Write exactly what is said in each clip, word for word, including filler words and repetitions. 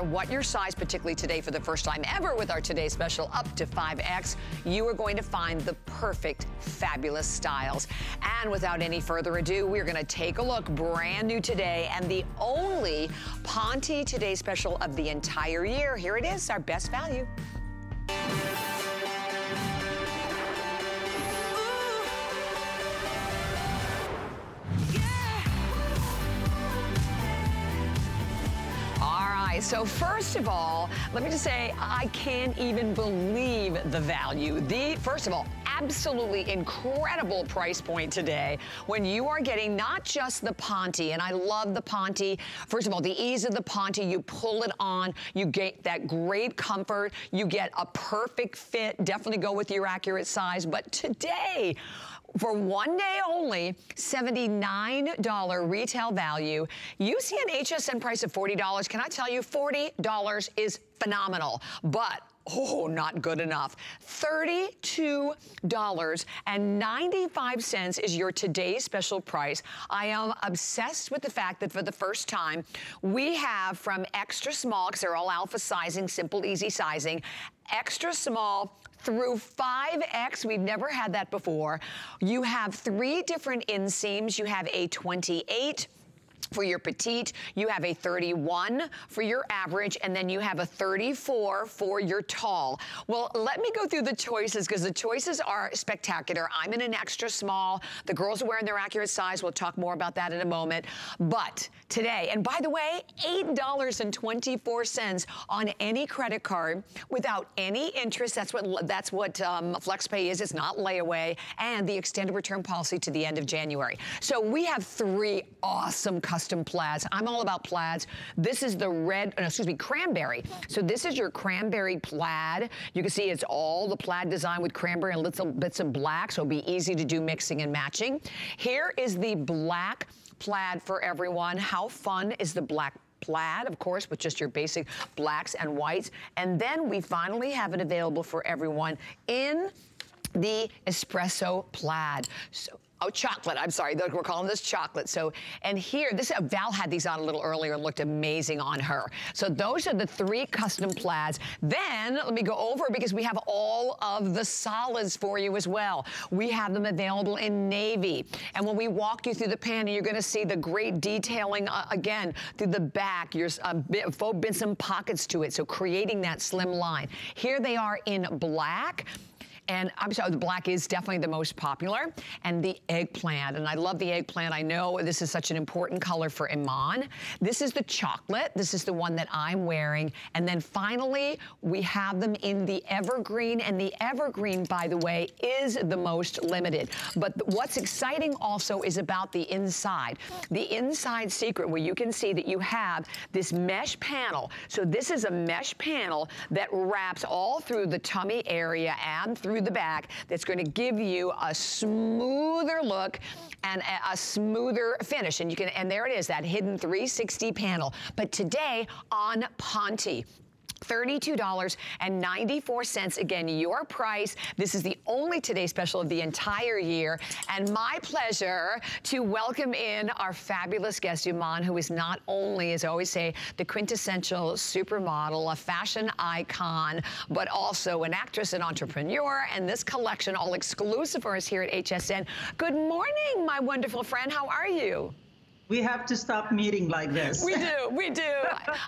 What your size, particularly today for the first time ever with our today's special up to five X, you are going to find the perfect fabulous styles. And without any further ado, we're going to take a look brand new today and the only Ponte Today Special of the entire year. Here it is, our best value. So first of all, let me just say, I can't even believe the value. The, first of all, absolutely incredible price point today when you are getting not just the Ponte, and I love the Ponte. First of all, the ease of the Ponte, you pull it on, you get that great comfort, you get a perfect fit, definitely go with your accurate size, but today, for one day only, seventy-nine dollar retail value. You see an H S N price of forty dollars. Can I tell you, forty dollars is phenomenal, but oh, not good enough. thirty-two ninety-five is your today's special price. I am obsessed with the fact that for the first time, we have from extra small, because they're all alpha sizing, simple, easy sizing, extra small through five X. We've never had that before. You have three different inseams. You have a twenty-eight for your petite, you have a thirty-one for your average, and then you have a thirty-four for your tall. Well, let me go through the choices, because the choices are spectacular. I'm in an extra small. The girls are wearing their accurate size. We'll talk more about that in a moment. But today, and by the way, eight dollars and twenty-four cents on any credit card without any interest. That's what, that's what um, FlexPay is. It's not layaway. And the extended return policy to the end of January. So we have three awesome customers. Custom plaids. I'm all about plaids. This is the red, no, excuse me, cranberry. So this is your cranberry plaid. You can see it's all the plaid design with cranberry and little bits of black, so it'll be easy to do mixing and matching. Here is the black plaid for everyone. How fun is the black plaid, of course, with just your basic blacks and whites. And then we finally have it available for everyone in the espresso plaid. So, oh, chocolate, I'm sorry, we're calling this chocolate. So, and here, this, uh, Val had these on a little earlier and looked amazing on her. So those are the three custom plaids. Then, let me go over, because we have all of the solids for you as well. We have them available in navy. And when we walk you through the panty, you're gonna see the great detailing, uh, again, through the back, your uh, faux Benson pockets to it, so creating that slim line. Here they are in black. And I'm sorry, the black is definitely the most popular. And the eggplant, and I love the eggplant. I know this is such an important color for Iman. This is the chocolate. This is the one that I'm wearing. And then finally, we have them in the evergreen. And the evergreen, by the way, is the most limited. But what's exciting also is about the inside. The inside secret, where you can see that you have this mesh panel. So this is a mesh panel that wraps all through the tummy area and through the back, that's going to give you a smoother look and a, a smoother finish. And you can, and there it is, that hidden three sixty panel. But today on Ponte, thirty-two ninety-four, again, your price. This is the only Today Special of the entire year, and my pleasure to welcome in our fabulous guest, Iman, who is not only, as I always say, the quintessential supermodel, a fashion icon, but also an actress, an entrepreneur, and this collection, all exclusive for us here at H S N. Good morning, my wonderful friend. How are you? We have to stop meeting like this. We do, we do.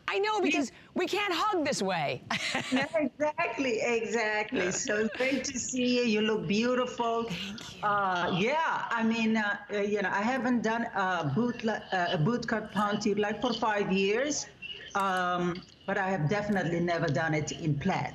I know, because we can't hug this way. Yeah, exactly, exactly. So great to see you. You look beautiful. Thank you. Uh, yeah, I mean, uh, you know, I haven't done a boot uh, a bootcut Ponte like for five years, um, but I have definitely never done it in plaid.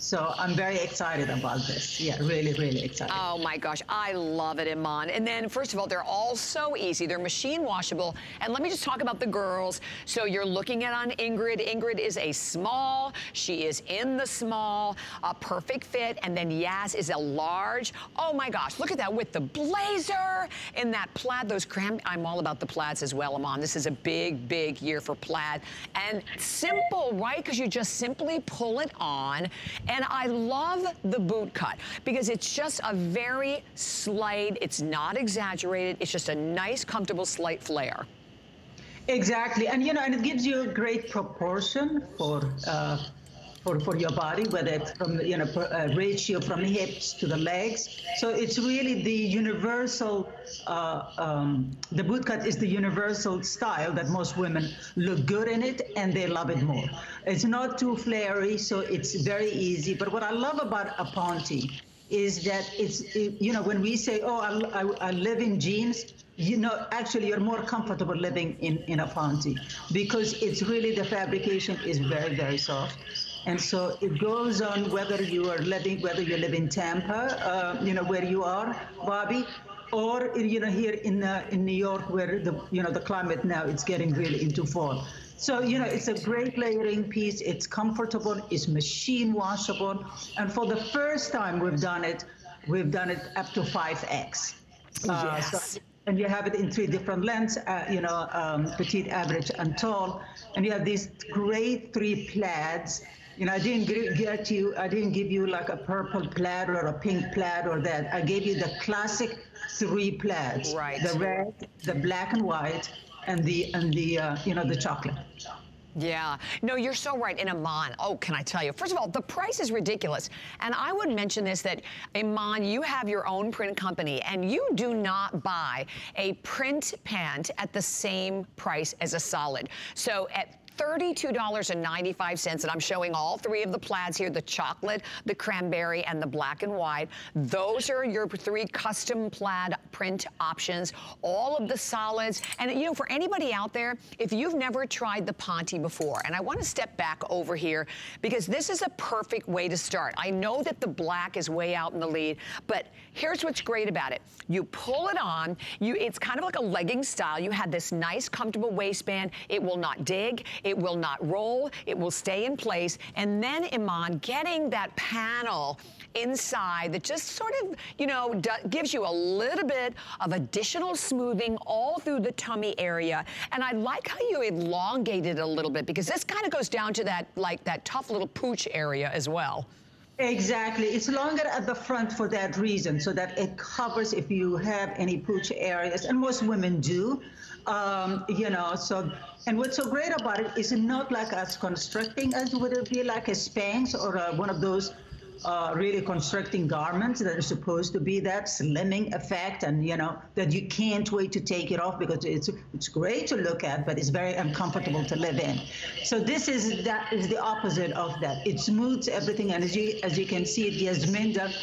So I'm very excited about this. Yeah, really, really excited. Oh my gosh, I love it, Iman. And then, first of all, they're all so easy. They're machine washable. And let me just talk about the girls. So you're looking at on Ingrid. Ingrid is a small. She is in the small, a perfect fit. And then Yas is a large. Oh my gosh, look at that with the blazer and that plaid. Those cram. I'm all about the plaids as well, Iman. This is a big, big year for plaid. And simple, right? Because you just simply pull it on. And I love the boot cut, because it's just a very slight, it's not exaggerated, it's just a nice, comfortable, slight flare. Exactly. And, you know, and it gives you a great proportion for uh, for, for your body, whether it's from, you know, uh, ratio from the hips to the legs. So it's really the universal, uh, um, the bootcut is the universal style that most women look good in it and they love it more. It's not too flary, so it's very easy. But what I love about a Ponte is that it's, it, you know, when we say, oh, I, I, I live in jeans, you know, actually you're more comfortable living in, in a Ponte, because it's really, the fabrication is very, very soft. And so it goes on whether you are living, whether you live in Tampa, uh, you know, where you are, Bobby, or, you know, here in, uh, in New York, where the, you know, the climate now, it's getting really into fall. So, you know, it's a great layering piece. It's comfortable, it's machine washable. And for the first time we've done it, we've done it up to five X. Uh, yes. So, and you have it in three different lengths, uh, you know, um, petite, average, and tall. And you have these great three plaids. You know, I didn't get you, I didn't give you like a purple plaid or a pink plaid or that. I gave you the classic three plaids. Right. The red, the black and white, and the, and the uh, you know, the chocolate. Yeah. No, you're so right. And Iman, oh, can I tell you, first of all, the price is ridiculous. And I would mention this, that Iman, you have your own print company, and you do not buy a print pant at the same price as a solid. So at thirty-two ninety-five, and I'm showing all three of the plaids here, the chocolate, the cranberry, and the black and white. Those are your three custom plaid print options, all of the solids. And, you know, for anybody out there, if you've never tried the Ponte before, and I want to step back over here, because this is a perfect way to start. I know that the black is way out in the lead, but here's what's great about it. You pull it on, you, it's kind of like a legging style. You have this nice, comfortable waistband. It will not dig. It will not roll, it will stay in place. And then, Iman, getting that panel inside that just sort of, you know, gives you a little bit of additional smoothing all through the tummy area. And I like how you elongate it a little bit, because this kind of goes down to that, like, that tough little pooch area as well. Exactly. It's longer at the front for that reason, so that it covers if you have any pooch areas, and most women do. Um, you know, so, and what's so great about it is not like as constricting as would it be like a Spanx or a, one of those uh, really constricting garments that are supposed to be that slimming effect, and, you know, that you can't wait to take it off, because it's, it's great to look at, but it's very uncomfortable to live in. So this is, that is the opposite of that. It smooths everything, and as you, as you can see, Yasminda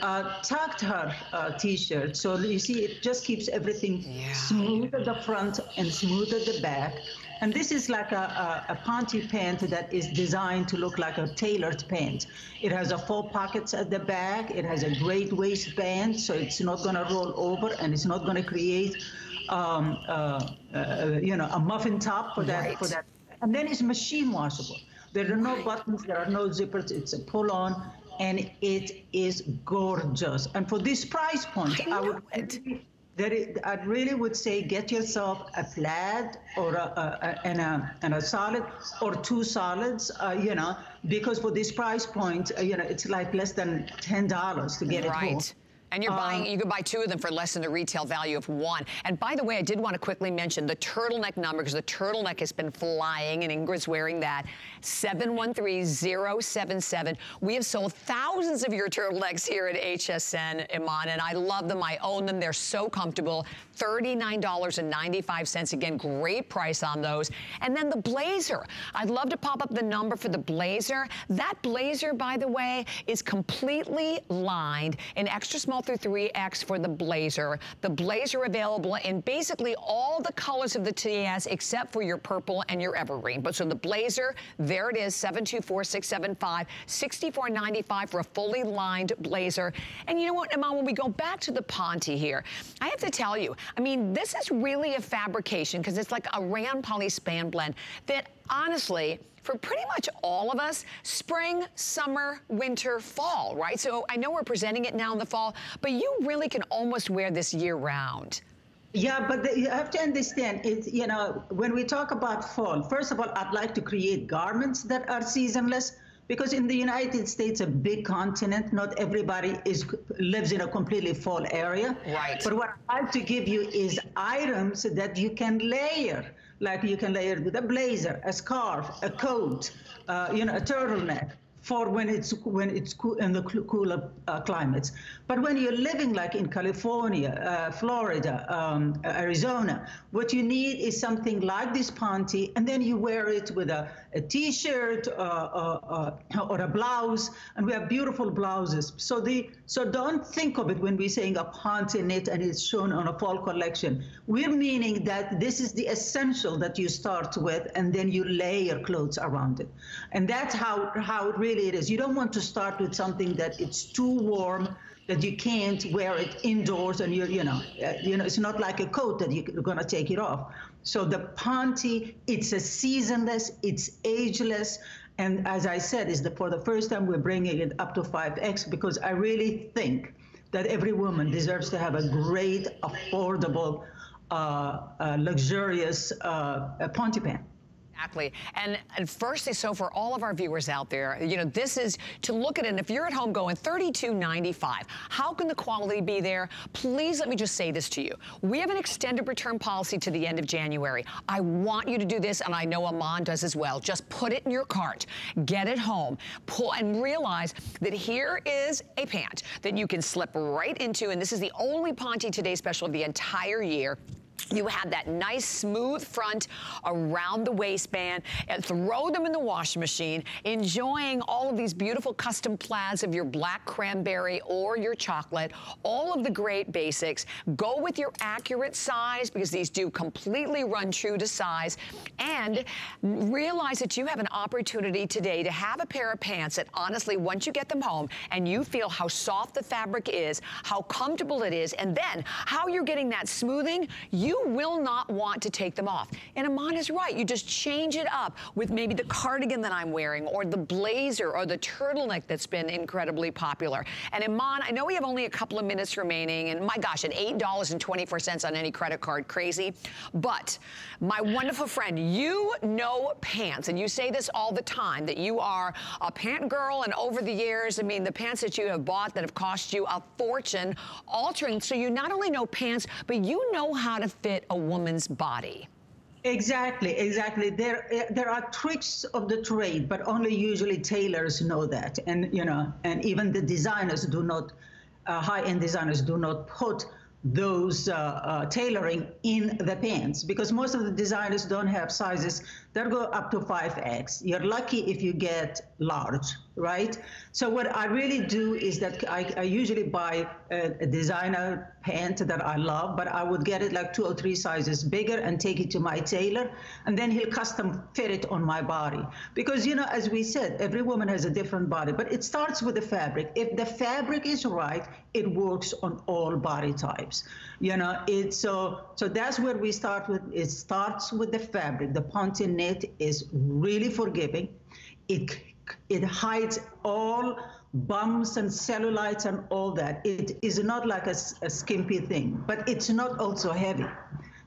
uh, tucked her uh, t-shirt. So you see, it just keeps everything yeah. smooth at the front and smooth at the back. And this is like a, a, a Ponte pant that is designed to look like a tailored pant. It has a four pockets at the back. It has a great waistband, so it's not going to roll over, and it's not going to create, um, uh, uh, you know, a muffin top for that. Right. For that. And then it's machine washable. There are no buttons. There are no zippers. It's a pull-on, and it is gorgeous. And for this price point, I, I would. It. That it, I really would say get yourself a plaid or a, a, a, and, a, and a solid or two solids, uh, you know, because for this price point, uh, you know, it's like less than ten dollars to get it home. Right. And you're buying, you can buy two of them for less than the retail value of one. And by the way, I did want to quickly mention the turtleneck number, because the turtleneck has been flying, and Ingrid's wearing that, seven one three zero seven seven. We have sold thousands of your turtlenecks here at H S N, Iman, and I love them. I own them. They're so comfortable. thirty-nine ninety-five. Again, great price on those. And then the blazer. I'd love to pop up the number for the blazer. That blazer, by the way, is completely lined in extra small through three X for the blazer. The blazer available in basically all the colors of the T S except for your purple and your evergreen. But so the blazer, there it is, seven two four six seven five, sixty-four ninety-five for a fully lined blazer. And you know what, Iman, when we go back to the Ponte here, I have to tell you, I mean, this is really a fabrication, because it's like a rayon poly span blend that honestly, for pretty much all of us, spring, summer, winter, fall, right? So I know we're presenting it now in the fall, but you really can almost wear this year round. Yeah, but the, you have to understand, it's, you know, when we talk about fall, first of all, I'd like to create garments that are seasonless, because in the United States, a big continent, not everybody is lives in a completely fall area. Right. But what I'd like to give you is items that you can layer. Like you can layer it with a blazer, a scarf, a coat, uh, you know, a turtleneck for when it's when it's cool in the cooler uh, climates. But when you're living like in California, uh, Florida, um, Arizona, what you need is something like this Ponte, and then you wear it with a, a t-shirt uh, uh, uh, or a blouse, and we have beautiful blouses. So the so don't think of it when we're saying a Ponte knit and it's shown on a fall collection. We're meaning that this is the essential that you start with, and then you layer clothes around it, and that's how how it really it is. You don't want to start with something that it's too warm, that you can't wear it indoors, and you you know uh, you know it's not like a coat that you're going to take it off. So the Ponte, it's a seasonless, it's ageless, and as I said, is the for the first time we're bringing it up to five X, because I really think that every woman deserves to have a great, affordable, uh, uh, luxurious uh, Ponte pant. Exactly. And, and firstly, so for all of our viewers out there, you know, this is to look at it. And if you're at home going thirty-two ninety-five, how can the quality be there? Please let me just say this to you. We have an extended return policy to the end of January. I want you to do this, and I know Iman does as well. Just put it in your cart. Get it home. Pull and realize that here is a pant that you can slip right into. And this is the only Ponte Today special of the entire year. You have that nice smooth front around the waistband, and throw them in the washing machine, enjoying all of these beautiful custom plaids of your black cranberry or your chocolate, all of the great basics. Go with your accurate size, because these do completely run true to size, and realize that you have an opportunity today to have a pair of pants that honestly, once you get them home and you feel how soft the fabric is, how comfortable it is, and then how you're getting that smoothing, you You will not want to take them off. And Iman is right. You just change it up with maybe the cardigan that I'm wearing, or the blazer, or the turtleneck that's been incredibly popular. And Iman, I know we have only a couple of minutes remaining, and my gosh, at eight dollars and twenty-four cents on any credit card, crazy. But my wonderful friend, you know pants, and you say this all the time, that you are a pant girl, and over the years, I mean, the pants that you have bought that have cost you a fortune, altering, so you not only know pants, but you know how to fit a woman's body. Exactly, exactly. There, there are tricks of the trade, but only usually tailors know that, and you know, and even the designers do not, uh, high-end designers do not put those uh, uh, tailoring in the pants, because most of the designers don't have sizes that go up to five X. You're lucky if you get large, right? So what I really do is that I, I usually buy a, a designer pant that I love, but I would get it like two or three sizes bigger and take it to my tailor, and then he'll custom fit it on my body. Because, you know, as we said, every woman has a different body, but it starts with the fabric. If the fabric is right, it works on all body types. You know, it's so, so that's where we start with. It starts with the fabric. The Ponte knit is really forgiving. It, it hides all bumps and cellulites and all that. It is not like a, a skimpy thing, but it's not also heavy.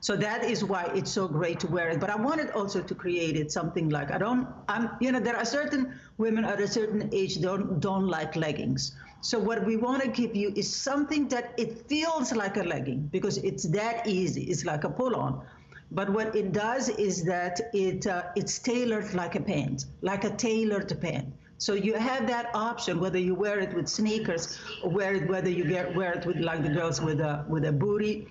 So that is why it's so great to wear it. But I wanted also to create it something like, I don't, I'm, you know, there are certain women at a certain age don't don't like leggings. So what we want to give you is something that it feels like a legging, because it's that easy. It's like a pull-on. But what it does is that it uh, it's tailored like a pant, like a tailored pant. So you have that option, whether you wear it with sneakers, or wear it, whether you get, wear it with, like the girls, with a, with a booty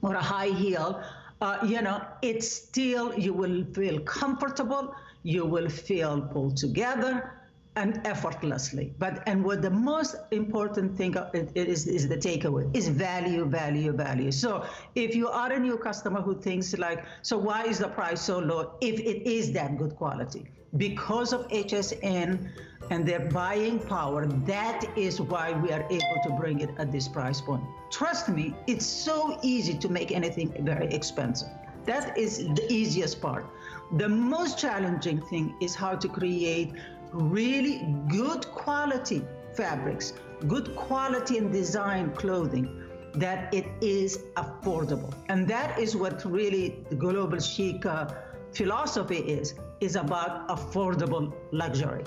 or a high heel. Uh, you know, it's still, you will feel comfortable, you will feel pulled together, and effortlessly. But, and what the most important thing is, is the takeaway, is value, value, value. So if you are a new customer who thinks like, so why is the price so low if it is that good quality? Because of H S N and their buying power, that is why we are able to bring it at this price point. Trust me, it's so easy to make anything very expensive. That is the easiest part. The most challenging thing is how to create really good quality fabrics, good quality and design clothing, that it is affordable. And that is what really the Global Chic uh, philosophy is, is about affordable luxury.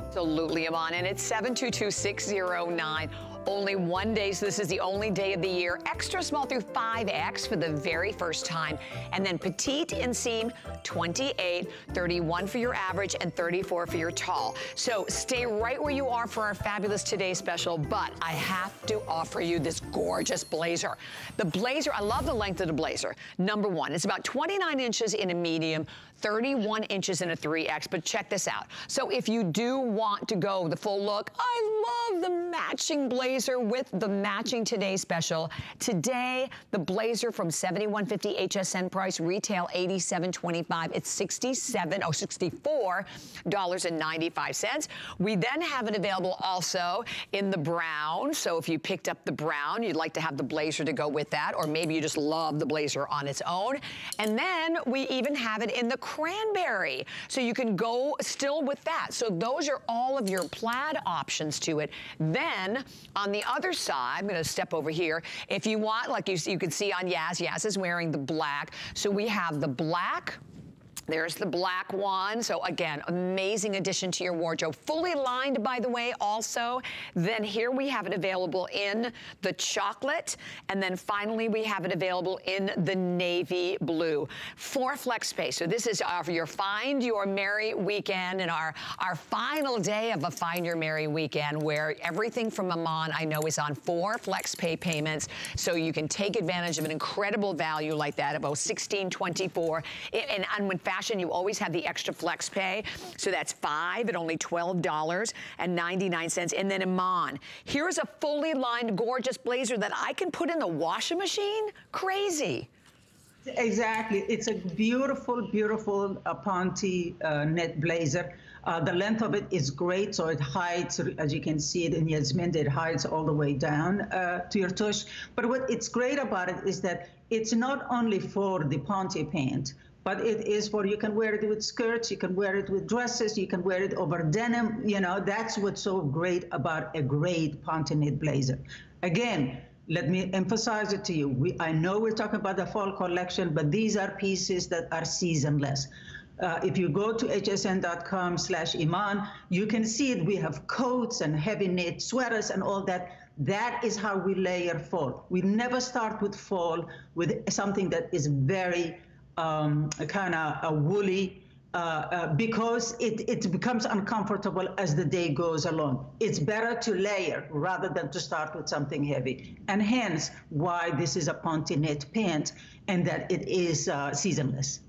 Absolutely, Iman. And it's seven two two, six oh nine. Only one day, so this is the only day of the year. Extra small through five X for the very first time. And then petite inseam, twenty-eight, thirty-one for your average, and thirty-four for your tall. So stay right where you are for our fabulous today special, but I have to offer you this gorgeous blazer. The blazer, I love the length of the blazer. Number one, it's about twenty-nine inches in a medium, thirty-one inches in a three X, but check this out. So if you do want to go the full look, I love the matching blazer with the matching today special. Today, the blazer from seventy-one fifty H S N price, retail eighty-seven twenty-five. It's sixty-seven, oh, sixty-four ninety-five. We then have it available also in the brown. So if you picked up the brown, you'd like to have the blazer to go with that, or maybe you just love the blazer on its own. And then we even have it in the cranberry. So you can go still with that. So those are all of your plaid options to it. Then on the other side, I'm gonna step over here. If you want, like you, you can see on Yaz, Yaz is wearing the black. So we have the black. There's the black one. So again, amazing addition to your wardrobe. Fully lined, by the way, also. Then here we have it available in the chocolate. And then finally, we have it available in the navy blue for FlexPay. So this is our, your Find Your Merry weekend and our, our final day of a Find Your Merry weekend, where everything from IMAN, I know, is on four FlexPay payments. So you can take advantage of an incredible value like that, about sixteen twenty-four. And, and when fashion, you always have the extra flex pay. So that's five at only twelve ninety-nine. And then IMAN. Here's a fully lined, gorgeous blazer that I can put in the washing machine. Crazy. Exactly. It's a beautiful, beautiful uh, Ponte uh, knit blazer. Uh, the length of it is great, so it hides, as you can see it in Yasmin, it hides all the way down uh, to your tush. But what it's great about it is that it's not only for the Ponte pant, but it is for, you can wear it with skirts, you can wear it with dresses, you can wear it over denim. You know, that's what's so great about a great Ponte knit blazer. Again, let me emphasize it to you. We, I know we're talking about the fall collection, but these are pieces that are seasonless. Uh, if you go to H S N dot com slash IMAN, you can see it. We have coats and heavy knit sweaters and all that. That is how we layer fall. We never start with fall with something that is very, Um, kind of a woolly uh, uh, because it, it becomes uncomfortable as the day goes along. It's better to layer rather than to start with something heavy, and hence why this is a Ponte knit pant and that it is uh, seasonless.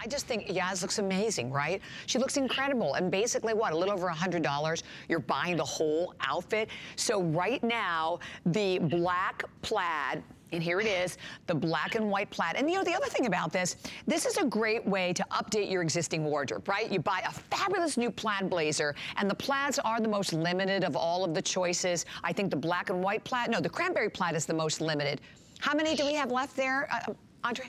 I just think Yaz looks amazing, right? She looks incredible. And basically what, a little over one hundred dollars, you're buying the whole outfit. So right now, the black plaid, and here it is, the black and white plaid. And you know, the other thing about this, this is a great way to update your existing wardrobe, right? You buy a fabulous new plaid blazer, and the plaids are the most limited of all of the choices. I think the black and white plaid, no, the cranberry plaid is the most limited. How many do we have left there, uh, Andre?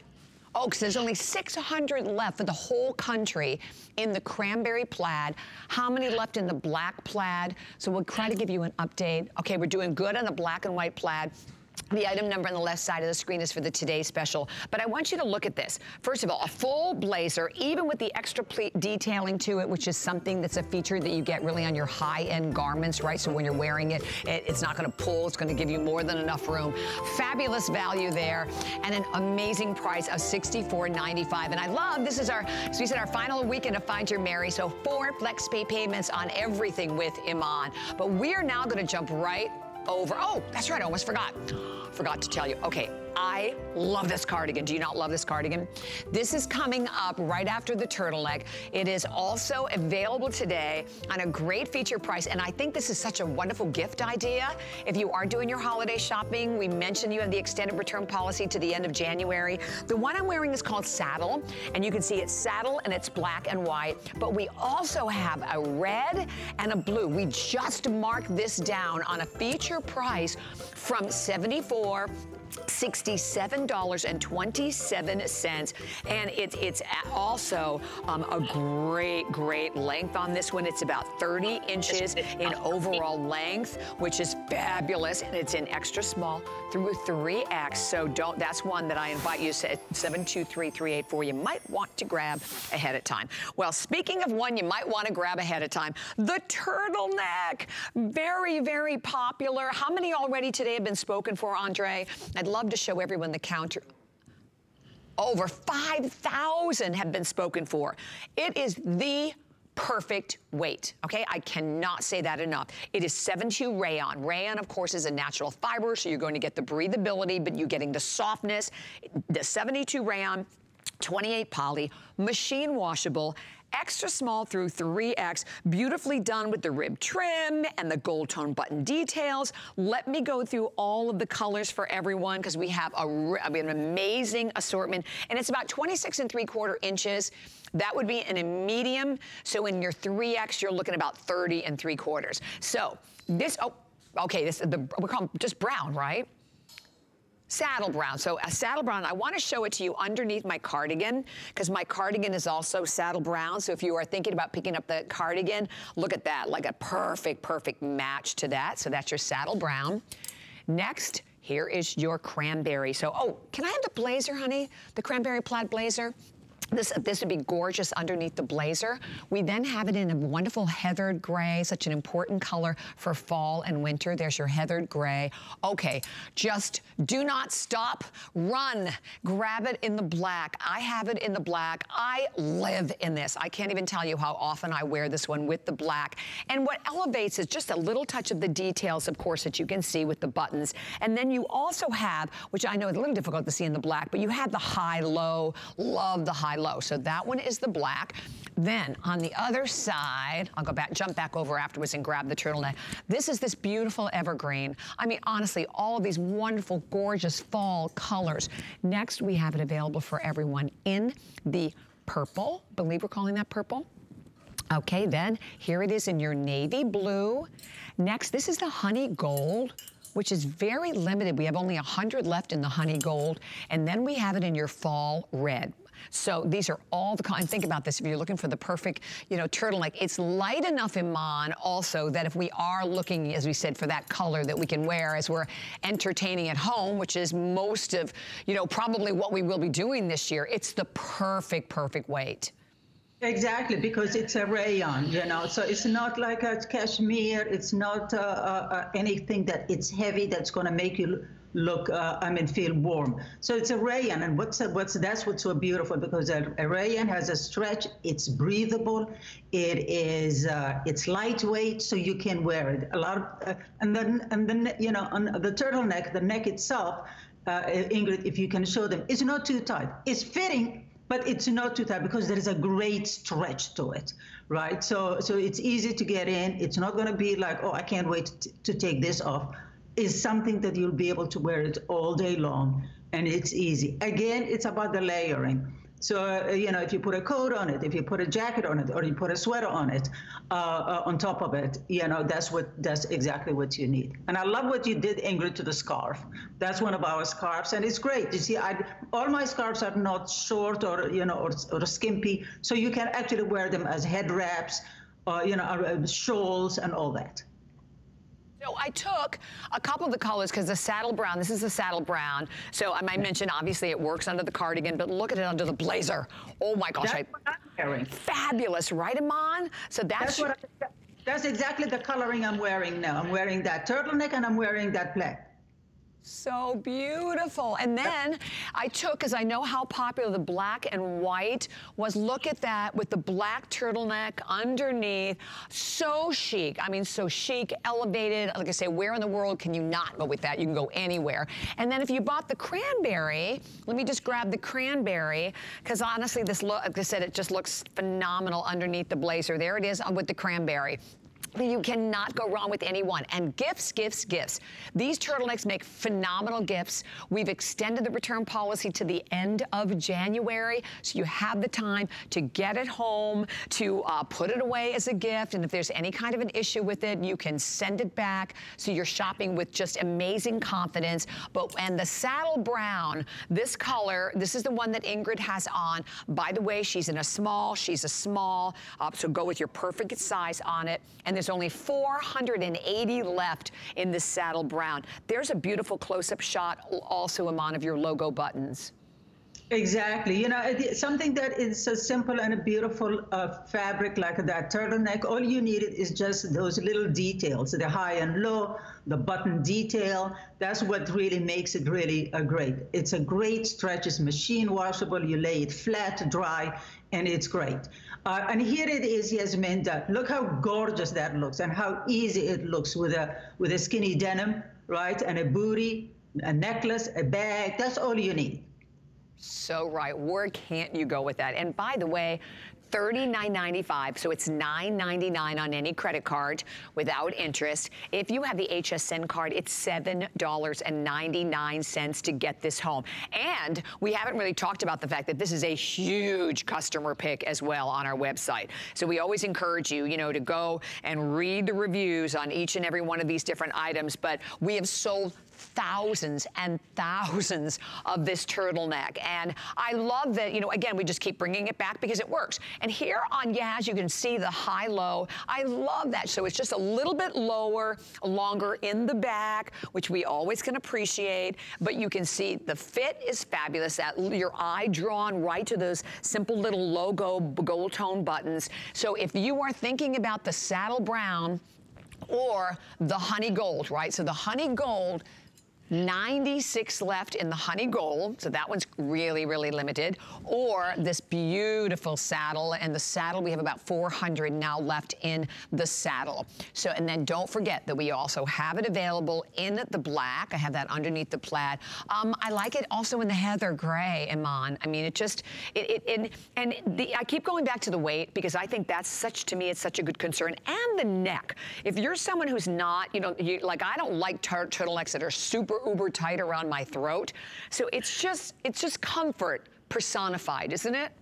Oh, because there's only six hundred left for the whole country in the cranberry plaid. How many left in the black plaid? So we'll try to give you an update. Okay, we're doing good on the black and white plaid. The item number on the left side of the screen is for the today special, but I want you to look at this. First of all, a full blazer, even with the extra detailing to it, which is something that's a feature that you get really on your high-end garments, right? So when you're wearing it, it it's not gonna pull, it's gonna give you more than enough room. Fabulous value there, and an amazing price of sixty-four ninety-five. And I love, this is our, so we said our final weekend to Find Your Merry, so four FlexPay payments on everything with IMAN. But we are now gonna jump right over. Oh, that's right, I almost forgot. Forgot to tell you. Okay, I love this cardigan. Do you not love this cardigan? This is coming up right after the turtleneck. It is also available today on a great feature price, and I think this is such a wonderful gift idea. If you are doing your holiday shopping, we mentioned you have the extended return policy to the end of January. The one I'm wearing is called Saddle, and you can see it's saddle and it's black and white, but we also have a red and a blue. We just marked this down on a feature price from seventy-four dollars sixty-seven dollars and twenty-seven cents. And it, it's also um, a great, great length on this one. It's about thirty inches in overall length, which is fabulous. And it's in extra small through three X. So don't, that's one that I invite you to seven two three three eight four. You might want to grab ahead of time. Well, speaking of one you might want to grab ahead of time, the turtleneck. Very, very popular. How many already today have been spoken for, Andre? I'd love to show everyone the counter. Over five thousand have been spoken for. It is the perfect weight, okay? I cannot say that enough. It is seven two rayon. Rayon, of course, is a natural fiber, so you're going to get the breathability, but you're getting the softness. The seventy-two rayon, twenty-eight poly, machine washable, extra small through three X, beautifully done with the rib trim and the gold tone button details. Let me go through all of the colors for everyone because we have a, I mean, an amazing assortment. And it's about twenty-six and three quarter inches. That would be in a medium. So in your three X, you're looking about thirty and three quarters. So this, oh, okay, this the we call them just brown, right? Saddle brown. So a saddle brown, I want to show it to you underneath my cardigan because my cardigan is also saddle brown. So if you are thinking about picking up the cardigan, look at that, like a perfect, perfect match to that. So that's your saddle brown. Next, here is your cranberry. So, oh, can I have the blazer, honey? The cranberry plaid blazer? This, this would be gorgeous underneath the blazer. We then have it in a wonderful heathered gray, such an important color for fall and winter. There's your heathered gray. Okay, just do not stop, run. Grab it in the black. I have it in the black. I live in this. I can't even tell you how often I wear this one with the black. And what elevates is just a little touch of the details, of course, that you can see with the buttons. And then you also have, which I know is a little difficult to see in the black, but you have the high-low. Love the high-low. Low. So that one is the black. Then on the other side, I'll go back, jump back over afterwards and grab the turtleneck. This is this beautiful evergreen. I mean, honestly, all of these wonderful, gorgeous fall colors. Next, we have it available for everyone in the purple. I believe we're calling that purple. Okay, then here it is in your navy blue. Next, this is the honey gold, which is very limited. We have only one hundred left in the honey gold. And then we have it in your fall red. So these are all the, and think about this, if you're looking for the perfect, you know, turtleneck, it's light enough, Iman, also, that if we are looking, as we said, for that color that we can wear as we're entertaining at home, which is most of, you know, probably what we will be doing this year, it's the perfect, perfect weight. Exactly, because it's a rayon, you know, so it's not like a cashmere, it's not uh, uh, anything that it's heavy that's going to make you look, uh, I mean, feel warm. So it's a rayon, and what's a, what's that's what's so beautiful, because a, a rayon has a stretch. It's breathable. It is uh, it's lightweight, so you can wear it a lot. Of, uh, and then and then you know, on the turtleneck, the neck itself, uh, Ingrid, if you can show them, it's not too tight. It's fitting, but it's not too tight because there is a great stretch to it, right? So so it's easy to get in. It's not going to be like, oh, I can't wait t to take this off. Is something that you'll be able to wear it all day long, and it's easy. Again, it's about the layering. So, uh, you know, if you put a coat on it, if you put a jacket on it, or you put a sweater on it, uh, uh, on top of it, you know, that's what, that's exactly what you need. And I love what you did, Ingrid, to the scarf. That's one of our scarves, and it's great. You see, I, all my scarves are not short or, you know, or, or skimpy, so you can actually wear them as head wraps, or, you know, shawls and all that. So I took a couple of the colors because the saddle brown, this is the saddle brown. So I might mention, obviously, it works under the cardigan, but look at it under the blazer. Oh, my gosh. That's what I'm wearing. Fabulous, right, Iman? So that's, that's, what I, that's exactly the coloring I'm wearing now. I'm wearing that turtleneck, and I'm wearing that black. So beautiful. And then I took, because I know how popular the black and white was, look at that with the black turtleneck underneath. So chic. I mean, so chic, elevated. Like I say, where in the world can you not go with that? You can go anywhere. And then if you bought the cranberry, let me just grab the cranberry, because honestly, this look, like I said, it just looks phenomenal underneath the blazer. There it is with the cranberry. You cannot go wrong with any one. And gifts, gifts, gifts. These turtlenecks make phenomenal gifts. We've extended the return policy to the end of January, so you have the time to get it home, to uh, put it away as a gift, and if there's any kind of an issue with it, you can send it back, so you're shopping with just amazing confidence. But and the saddle brown, this color, this is the one that Ingrid has on. By the way, she's in a small, she's a small, uh, so go with your perfect size on it. And there's only four hundred eighty left in this saddle brown. There's a beautiful close-up shot also, Iman, of your logo buttons. Exactly. You know, it, something that is so simple and a beautiful uh, fabric like that turtleneck, all you need is just those little details, the high and low, the button detail. That's what really makes it really uh, great. It's a great stretch. It's machine washable. You lay it flat, dry, and it's great. Uh, and here it is, Yasminda. Look how gorgeous that looks and how easy it looks with a with a skinny denim, right? And a booty, a necklace, a bag. That's all you need. So right. Where can't you go with that? And by the way, thirty-nine ninety-five, so it's nine ninety-nine on any credit card without interest. If you have the H S N card, it's seven ninety-nine to get this home. And we haven't really talked about the fact that this is a huge customer pick as well on our website. So we always encourage you, you know, to go and read the reviews on each and every one of these different items, but we have sold thousands and thousands of this turtleneck. And I love that, you know, again, we just keep bringing it back because it works. And here on Yaz, you can see the high-low. I love that. So it's just a little bit lower, longer in the back, which we always can appreciate. But you can see the fit is fabulous. That your eye drawn right to those simple little logo gold tone buttons. So if you are thinking about the saddle brown or the honey gold, right? So the honey gold, ninety-six left in the honey gold, so that one's really, really limited. Or this beautiful saddle, and the saddle, we have about four hundred now left in the saddle. So, and then don't forget that we also have it available in the black. I have that underneath the plaid. Um, I like it also in the heather gray, Iman. I mean, it just, it, it, it and the, I keep going back to the weight because I think that's such, to me, it's such a good concern. And the neck. If you're someone who's not, you know, you, like I don't like tur turtlenecks that are super uber tight around my throat. So it's just, it's just comfort personified, isn't it?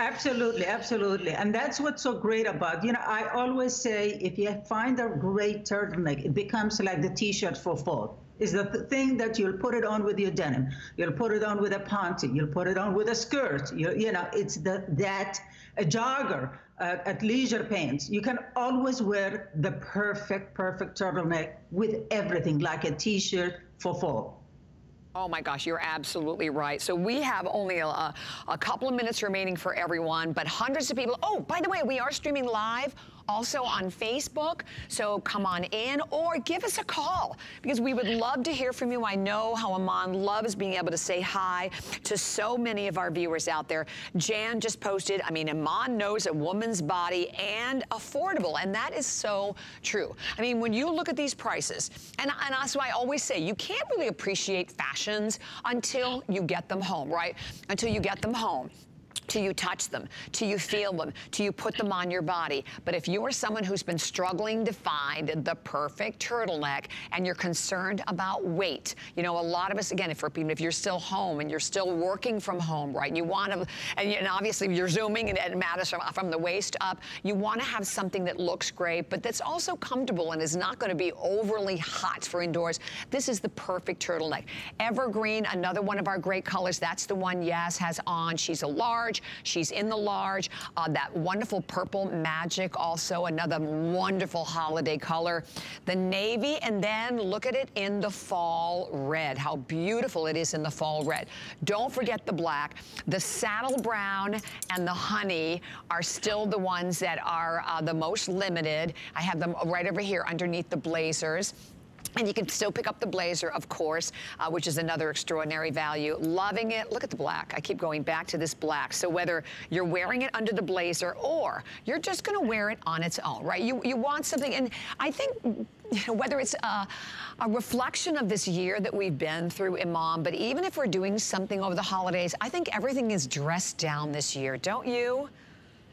Absolutely, absolutely. And that's what's so great about, you know, I always say if you find a great turtleneck, it becomes like the t-shirt for fall. It's the thing that you'll put it on with your denim. You'll put it on with a ponte. You'll put it on with a skirt. You, you know, it's the, that a jogger. Uh, at leisure pants, you can always wear the perfect, perfect turtleneck with everything, like a t-shirt for fall. Oh my gosh, you're absolutely right. So we have only a, a couple of minutes remaining for everyone, but hundreds of people. Oh, by the way, we are streaming live also on Facebook, so come on in or give us a call because we would love to hear from you. I know how Iman loves being able to say hi to so many of our viewers out there. Jan just posted, I mean, Iman knows a woman's body and affordable, and that is so true. I mean, when you look at these prices, and, and that's why I always say you can't really appreciate fashions until you get them home, right? Until you get them home. Till you touch them, till you feel them, till you put them on your body. But if you are someone who's been struggling to find the perfect turtleneck and you're concerned about weight, you know, a lot of us, again, if, if you're still home and you're still working from home, right, you want to, and, and obviously you're zooming and it matters from, from the waist up, you want to have something that looks great, but that's also comfortable and is not going to be overly hot for indoors. This is the perfect turtleneck. Evergreen, another one of our great colors. That's the one Yaz has on. She's a large. She's in the large. Uh, that wonderful purple magic, also another wonderful holiday color. The navy, and then look at it in the fall red. How beautiful it is in the fall red. Don't forget the black. The saddle brown and the honey are still the ones that are uh, the most limited. I have them right over here underneath the blazers. And you can still pick up the blazer, of course, uh, which is another extraordinary value. Loving it. Look at the black. I keep going back to this black. So whether you're wearing it under the blazer or you're just going to wear it on its own, right? You, you want something. And I think... You know, whether it's a, a reflection of this year that we've been through, Iman, but even if we're doing something over the holidays, I think everything is dressed down this year, don't you?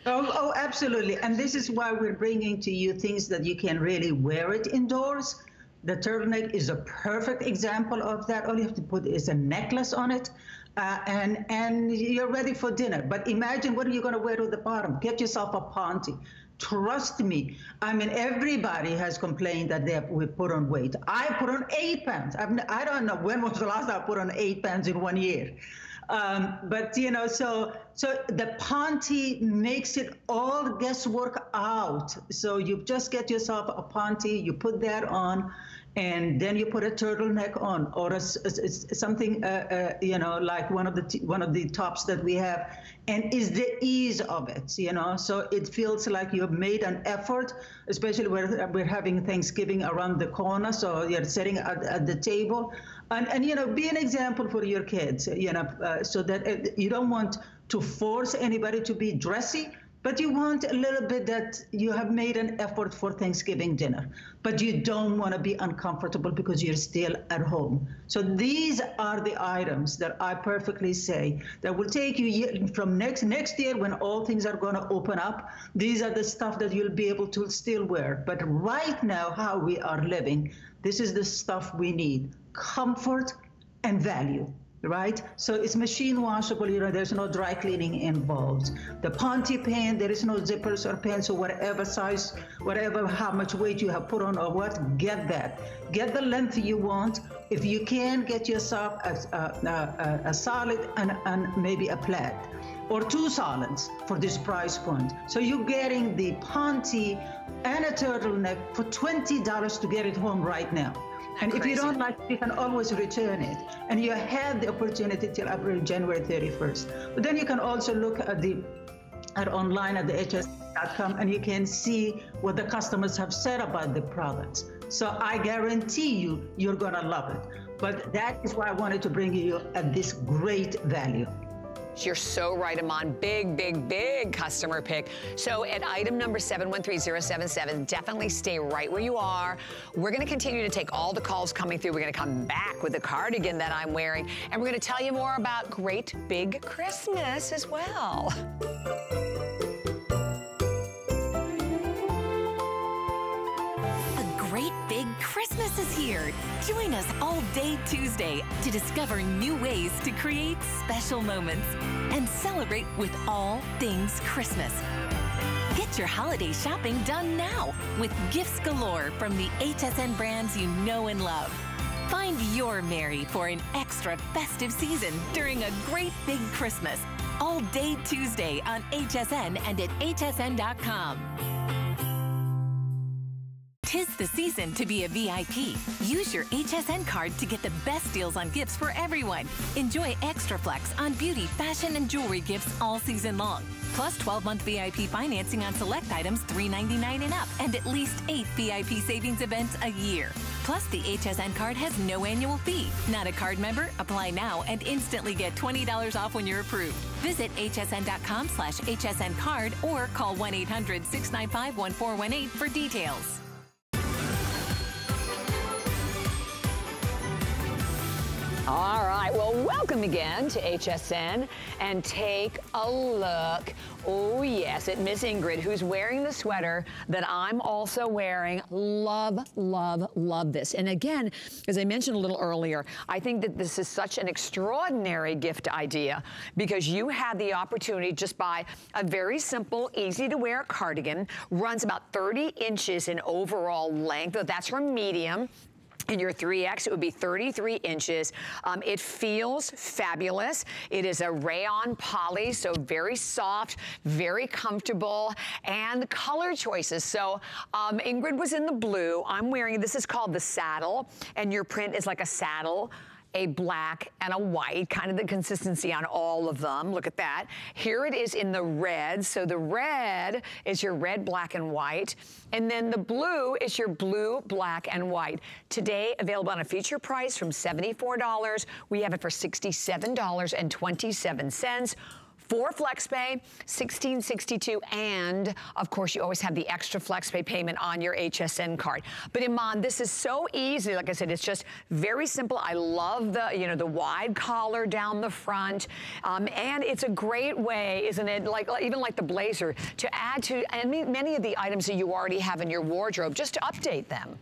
Oh, oh, absolutely. And this is why we're bringing to you things that you can really wear it indoors. The turtleneck is a perfect example of that. All you have to put is a necklace on it, uh, and, and you're ready for dinner. But imagine, what are you going to wear to the bottom? Get yourself a Ponte. Trust me. I mean, everybody has complained that they have, we put on weight. I put on eight pounds. I've, I don't know when was the last time I put on eight pounds in one year. Um, but, you know, so so the Ponte makes it all guesswork out. So you just get yourself a Ponte, you put that on, and then you put a turtleneck on, or a, a, something, uh, uh, you know, like one of the t one of the tops that we have, and is the ease of it, you know. So it feels like you've made an effort, especially where we're having Thanksgiving around the corner, so you're sitting at, at the table. And, and, you know, be an example for your kids, you know, uh, so that uh, you don't want to force anybody to be dressy, but you want a little bit that you have made an effort for Thanksgiving dinner, but you don't want to be uncomfortable because you're still at home. So these are the items that I perfectly say that will take you from next next year when all things are going to open up. These are the stuff that you'll be able to still wear. But right now, how we are living, this is the stuff we need. Comfort and value, right? So it's machine washable, you know, there's no dry cleaning involved. The Ponte pant, there is no zippers or pants, so whatever size, whatever, how much weight you have put on or what, get that. Get the length you want. If you can, get yourself a, a, a, a solid and, and maybe a plaid, or two solids for this price point. So you're getting the Ponte and a turtleneck for twenty dollars to get it home right now. And Crazy. If you don't like it, you can always return it. And you have the opportunity till April, January thirty-first. But then you can also look at the at online at the H S N dot com, and you can see what the customers have said about the products. So I guarantee you, you're gonna love it. But that is why I wanted to bring you at this great value. You're so right, Iman. Big, big, big customer pick. So at item number seven one three zero seven seven, definitely stay right where you are. We're going to continue to take all the calls coming through. We're going to come back with the cardigan that I'm wearing, and we're going to tell you more about Great Big Christmas as well. Big Christmas is here. Join us all day Tuesday to discover new ways to create special moments and celebrate with all things Christmas. Get your holiday shopping done now with gifts galore from the H S N brands you know and love. Find your Mary for an extra festive season during a Great Big Christmas, all day Tuesday on H S N and at H S N dot com. Tis the season to be a V I P. Use your H S N card to get the best deals on gifts for everyone. Enjoy Extra Flex on beauty, fashion, and jewelry gifts all season long. Plus twelve month V I P financing on select items three ninety-nine and up, and at least eight V I P savings events a year. Plus, the H S N card has no annual fee. Not a card member? Apply now and instantly get twenty dollars off when you're approved. Visit H S N dot com slash H S N card or call one eight hundred six nine five one four one eight for details. All right, well, welcome again to H S N, and take a look, oh yes, at Miss Ingrid, who's wearing the sweater that I'm also wearing. Love, love, love this. And again, as I mentioned a little earlier, I think that this is such an extraordinary gift idea, because you had the opportunity just by a very simple, easy to wear cardigan, runs about thirty inches in overall length. That's her medium. In your three X, it would be thirty-three inches. Um, it feels fabulous. It is a rayon poly, so very soft, very comfortable, and the color choices. So um, Ingrid was in the blue. I'm wearing, this is called the saddle, and your print is like a saddle, a black, and a white, kind of the consistency on all of them. Look at that. Here it is in the red. So the red is your red, black, and white. And then the blue is your blue, black, and white. Today, available on a feature price from seventy-four dollars. We have it for sixty-seven dollars and twenty-seven cents. for FlexPay, sixteen sixty-two, and of course you always have the extra FlexPay payment on your H S N card. But Iman, this is so easy. Like I said, it's just very simple. I love the, you know, the wide collar down the front, um, and it's a great way, isn't it? Like even like the blazer, to add to any many of the items that you already have in your wardrobe, just to update them.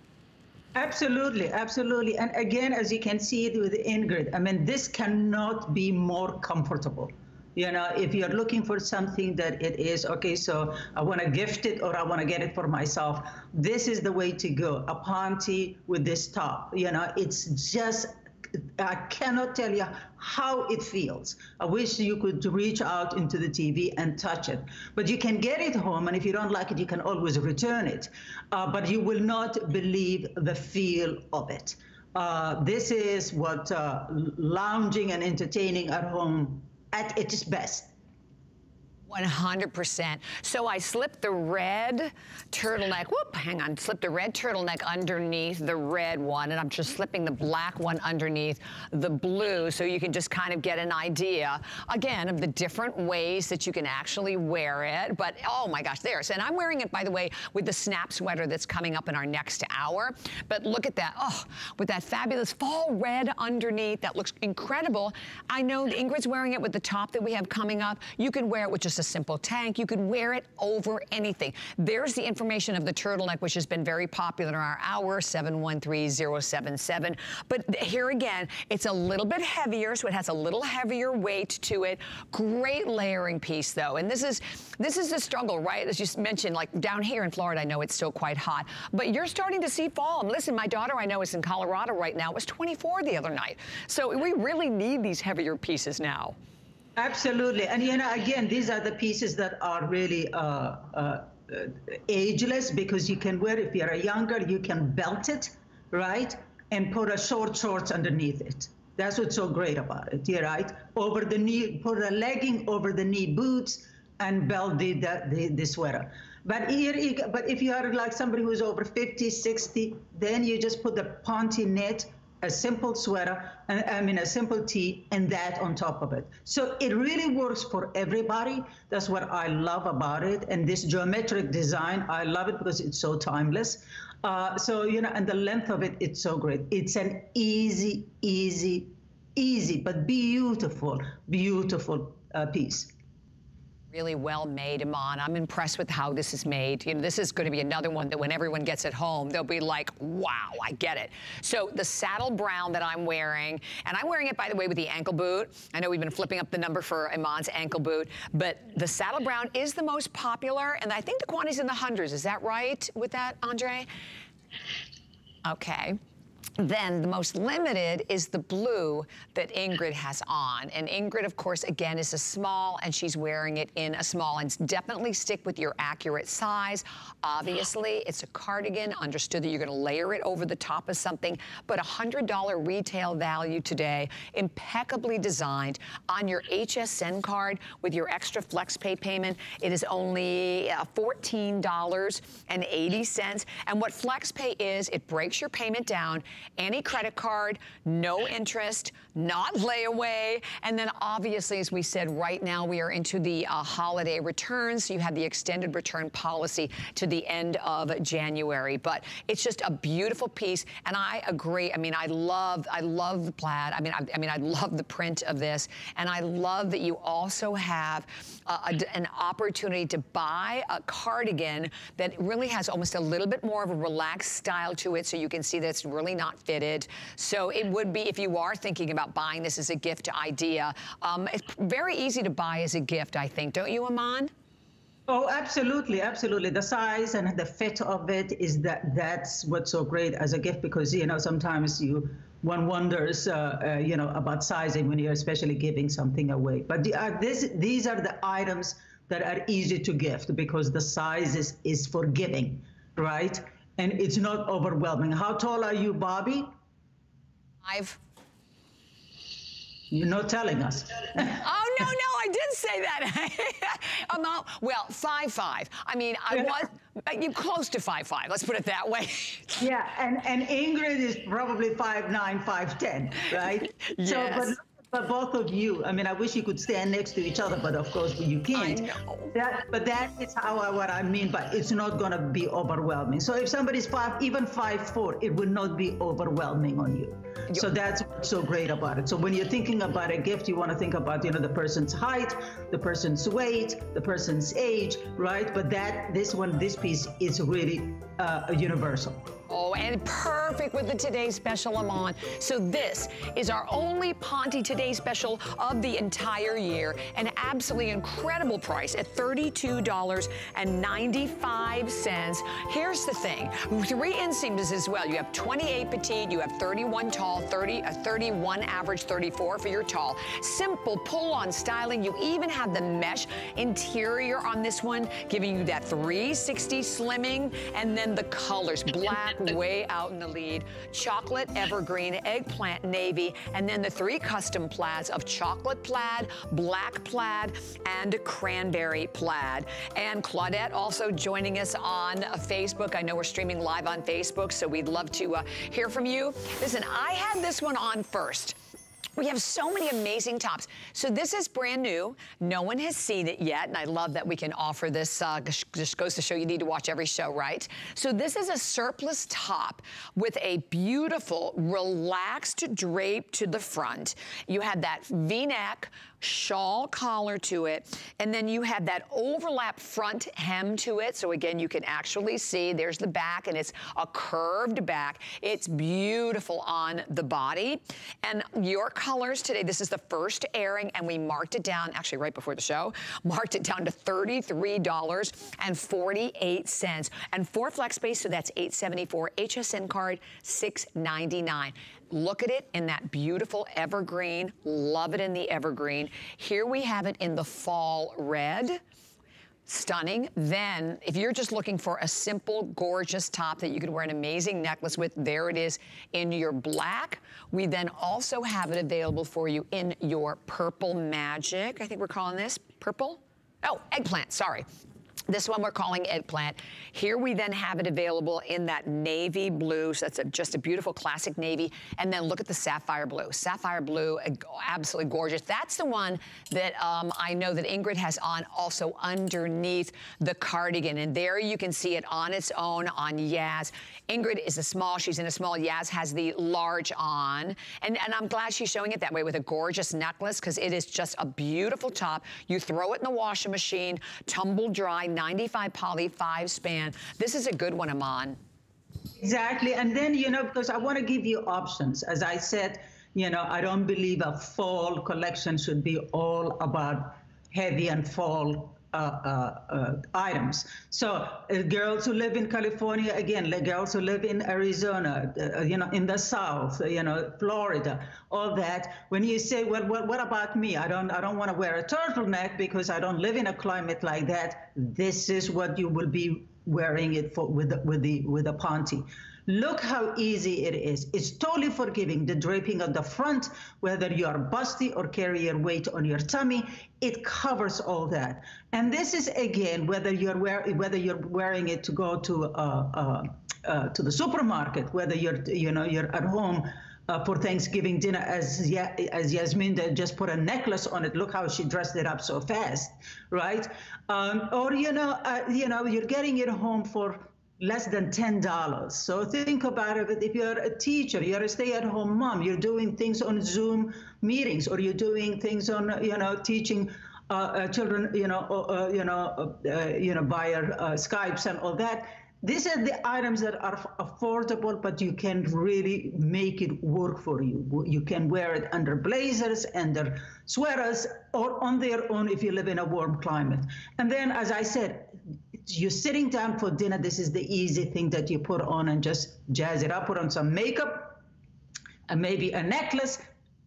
Absolutely, absolutely. And again, as you can see it with Ingrid, I mean, this cannot be more comfortable. You know, if you're looking for something that it is, okay, so I want to gift it or I want to get it for myself, this is the way to go. A Ponte with this top, you know, it's just, I cannot tell you how it feels. I wish you could reach out into the T V and touch it. But you can get it home, and if you don't like it, you can always return it. Uh, but you will not believe the feel of it. Uh, this is what uh, lounging and entertaining at home at its best. one hundred percent. So I slipped the red turtleneck, whoop, hang on, slipped the red turtleneck underneath the red one, and I'm just slipping the black one underneath the blue, so you can just kind of get an idea, again, of the different ways that you can actually wear it. But, oh my gosh, there's, and I'm wearing it, by the way, with the snap sweater that's coming up in our next hour. But look at that, oh, with that fabulous fall red underneath, that looks incredible. I know Ingrid's wearing it with the top that we have coming up. You can wear it with just a simple tank. You could wear it over anything. There's the information of the turtleneck, which has been very popular in our hour, seven one three zero seven seven. But here again, it's a little bit heavier, so it has a little heavier weight to it. Great layering piece, though. And this is this is the struggle, right? As you mentioned, like down here in Florida, I know it's still quite hot, but you're starting to see fall. And listen, my daughter, I know, is in Colorado right now. It was twenty-four the other night. So we really need these heavier pieces now. Absolutely. And, you know, again, these are the pieces that are really uh, uh, ageless, because you can wear, if you're younger, you can belt it, right, and put a short shorts underneath it. That's what's so great about it, yeah, right? Over the knee, put a legging over the knee boots and belt the, the, the sweater. But, here, but if you are like somebody who's over fifty, sixty, then you just put the Ponte knit, a simple sweater, and I mean a simple tee, and that on top of it. So it really works for everybody. That's what I love about it. And this geometric design, I love it because it's so timeless. Uh, so, you know, and the length of it, it's so great. It's an easy, easy, easy, but beautiful, beautiful uh, piece. Really well made, Iman. I'm impressed with how this is made. You know, this is going to be another one that when everyone gets it home, they'll be like, wow, I get it. So the saddle brown that I'm wearing, and I'm wearing it, by the way, with the ankle boot. I know we've been flipping up the number for Iman's ankle boot, but the saddle brown is the most popular, and I think the quantity's in the hundreds. Is that right with that, Andre? Okay. Then the most limited is the blue that Ingrid has on. And Ingrid, of course, again, is a small, and she's wearing it in a small. And definitely stick with your accurate size. Obviously, it's a cardigan. Understood that you're going to layer it over the top of something. But one hundred dollar retail value today, impeccably designed on your H S N card with your extra FlexPay payment. It is only fourteen dollars and eighty cents. And what FlexPay is, it breaks your payment down. Any credit card, no interest, not layaway. And then obviously, as we said, right now we are into the uh, holiday returns. So you have the extended return policy to the end of January. But it's just a beautiful piece. And I agree. I mean, I love, I love the plaid. I mean, I, I mean, I love the print of this. And I love that you also have uh, a, an opportunity to buy a cardigan that really has almost a little bit more of a relaxed style to it. So you can see that it's really nice. Not fitted. So it would be, if you are thinking about buying this as a gift idea, um, it's very easy to buy as a gift, I think. Don't you, Iman? Oh, absolutely, absolutely. The size and the fit of it is that that's what's so great as a gift, because, you know, sometimes you one wonders, uh, uh, you know, about sizing when you're especially giving something away. But the, uh, this, these are the items that are easy to gift because the size is, is for giving, right? And it's not overwhelming. How tall are you, Bobby? Five. You're not telling us. Oh, no, no, I did say that. I'm out, well, five, five. I mean, I was... You're close to five five. Let's put it that way. Yeah, and, and Ingrid is probably five nine, five ten, right? Yes. So, but, But both of you, I mean, I wish you could stand next to each other, but of course you can't. I know. That, but that is how I, what I mean by it's not going to be overwhelming. So if somebody's five, even five four, it will not be overwhelming on you. Yep. So that's what's so great about it. So when you're thinking about a gift, you want to think about, you know, the person's height, the person's weight, the person's age, right? But that, this one, this piece is really uh, universal. Oh, and perfect with the Today Special, Iman. So this is our only Ponte Today Special of the entire year. An absolutely incredible price at thirty-two ninety-five. Here's the thing. Three inseams as well. You have twenty-eight petite, you have thirty-one tall, thirty, uh, thirty-one average, thirty-four for your tall. Simple pull-on styling. You even have the mesh interior on this one, giving you that three sixty slimming, and then the colors. Black, way out in the lead, chocolate, evergreen, eggplant, navy, and then the three custom plaids of chocolate plaid, black plaid, and cranberry plaid. And Claudette also joining us on uh, Facebook. I know we're streaming live on Facebook, so we'd love to uh, hear from you. Listen, I had this one on first. We have so many amazing tops. So this is brand new. No one has seen it yet, and I love that we can offer this. Uh, just goes to show you need to watch every show, right? So this is a surplice top with a beautiful, relaxed drape to the front. You have that V-neck shawl collar to it, and then you have that overlap front hem to it. So again, you can actually see there's the back, and it's a curved back. It's beautiful on the body. And your colors today, this is the first airing, and we marked it down, actually right before the show, marked it down to thirty-three forty-eight. And for FlexPay, so that's eight seventy-four, H S N card six ninety-nine. Look at it in that beautiful evergreen. Love it in the evergreen. Here we have it in the fall red. Stunning. Then, if you're just looking for a simple, gorgeous top that you could wear an amazing necklace with, there it is in your black. We then also have it available for you in your purple magic. I think we're calling this purple. Oh, eggplant, sorry. This one we're calling eggplant. Here we then have it available in that navy blue. So that's a, just a beautiful classic navy. And then look at the sapphire blue. Sapphire blue, absolutely gorgeous. That's the one that um, I know that Ingrid has on also underneath the cardigan. And there you can see it on its own on Yaz. Ingrid is a small. She's in a small. Yaz has the large on. And, and I'm glad she's showing it that way with a gorgeous necklace, because it is just a beautiful top. You throw it in the washing machine, tumble dry, ninety-five poly, five span. This is a good one, Iman. Exactly. And then, you know, because I want to give you options. As I said, you know, I don't believe a fall collection should be all about heavy and fall uh, uh, uh, items. So uh, girls who live in California, again, like girls who live in Arizona, uh, you know, in the South, you know, Florida, all that. When you say, well, what, what about me? I don't, I don't want to wear a turtleneck because I don't live in a climate like that. This is what you will be wearing it for with the, with the with the Ponte. Look how easy it is. It's totally forgiving. The draping of the front, whether you are busty or carry your weight on your tummy, it covers all that. And this is again, whether you're wearing whether you're wearing it to go to uh, uh, uh, to the supermarket, whether you're you know you're at home uh, for Thanksgiving dinner, as ya as Yasmin just put a necklace on it. Look how she dressed it up so fast, right? Um, or you know uh, you know you're getting it home for less than ten dollars. So think about it. If you're a teacher, you're a stay-at-home mom, you're doing things on Zoom meetings, or you're doing things on, you know, teaching uh, uh, children, you know, uh, you know, uh, you know, via uh, Skypes and all that. These are the items that are affordable, but you can really make it work for you. You can wear it under blazers, under sweaters, or on their own if you live in a warm climate. And then, as I said, you're sitting down for dinner. This is the easy thing that you put on and just jazz it up, put on some makeup and maybe a necklace,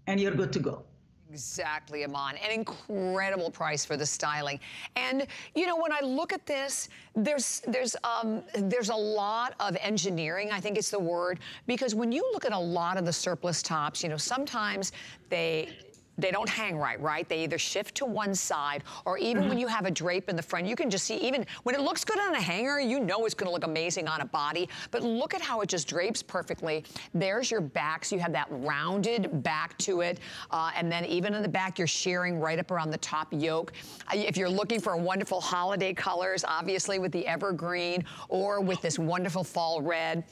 and you're good to go. Exactly, Iman. An incredible price for the styling. And, you know, when I look at this, there's there's um, there's a lot of engineering, I think it's the word, because when you look at a lot of the surplus tops, you know, sometimes they they don't hang right, right? They either shift to one side, or even when you have a drape in the front, you can just see, even when it looks good on a hanger, you know it's gonna look amazing on a body, but look at how it just drapes perfectly. There's your back, so you have that rounded back to it, uh, and then even in the back, you're shearing right up around the top yoke. If you're looking for wonderful holiday colors, obviously with the evergreen, or with this wonderful fall red,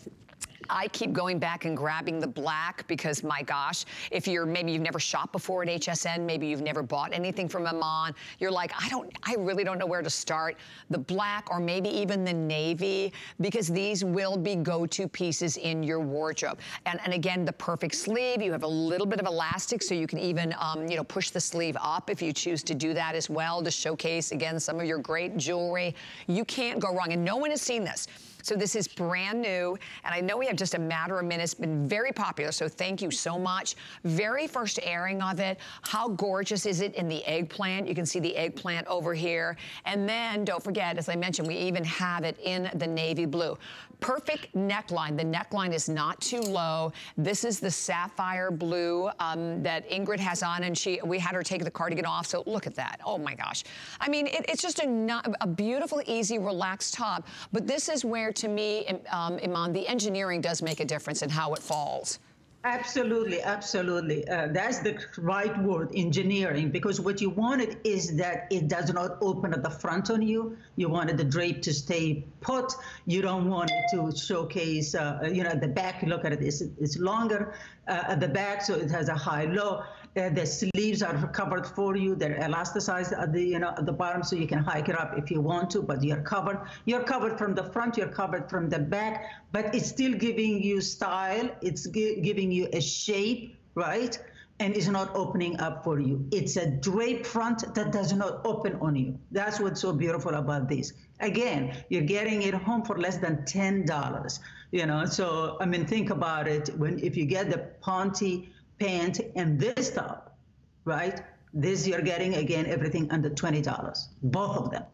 I keep going back and grabbing the black because, my gosh, if you're, maybe you've never shopped before at H S N, maybe you've never bought anything from Iman, you're like, I don't, I really don't know where to start. The black, or maybe even the navy, because these will be go-to pieces in your wardrobe. And, and again, the perfect sleeve, you have a little bit of elastic, so you can even, um, you know, push the sleeve up if you choose to do that as well, to showcase, again, some of your great jewelry. You can't go wrong, and no one has seen this. So this is brand new, and I know we have just a matter of minutes, been very popular, so thank you so much. Very first airing of it. How gorgeous is it in the eggplant? You can see the eggplant over here. And then, don't forget, as I mentioned, we even have it in the navy blue. Perfect neckline. The neckline is not too low. This is the sapphire blue um, that Ingrid has on, and she we had her take the cardigan off, so look at that. Oh my gosh. I mean, it, it's just a, not, a beautiful, easy, relaxed top, but this is where, to me, um, Iman, the engineering does make a difference in how it falls. Absolutely, absolutely. Uh, that's the right word, engineering, because what you wanted is that it does not open at the front on you. You wanted the drape to stay put. You don't want it to showcase, uh, you know, the back, you look at it, it's, it's longer uh, at the back, so it has a high-low. Uh, the sleeves are covered for you. They're elasticized at the, you know, at the bottom, so you can hike it up if you want to, but you're covered. You're covered from the front, you're covered from the back, but it's still giving you style. It's gi giving you a shape, right? And it's not opening up for you. It's a drape front that does not open on you. That's what's so beautiful about this. Again, you're getting it home for less than ten dollars, you know? So, I mean, think about it. When, if you get the Ponte pant and this top, right? This you're getting, again, everything under twenty dollars, both of them.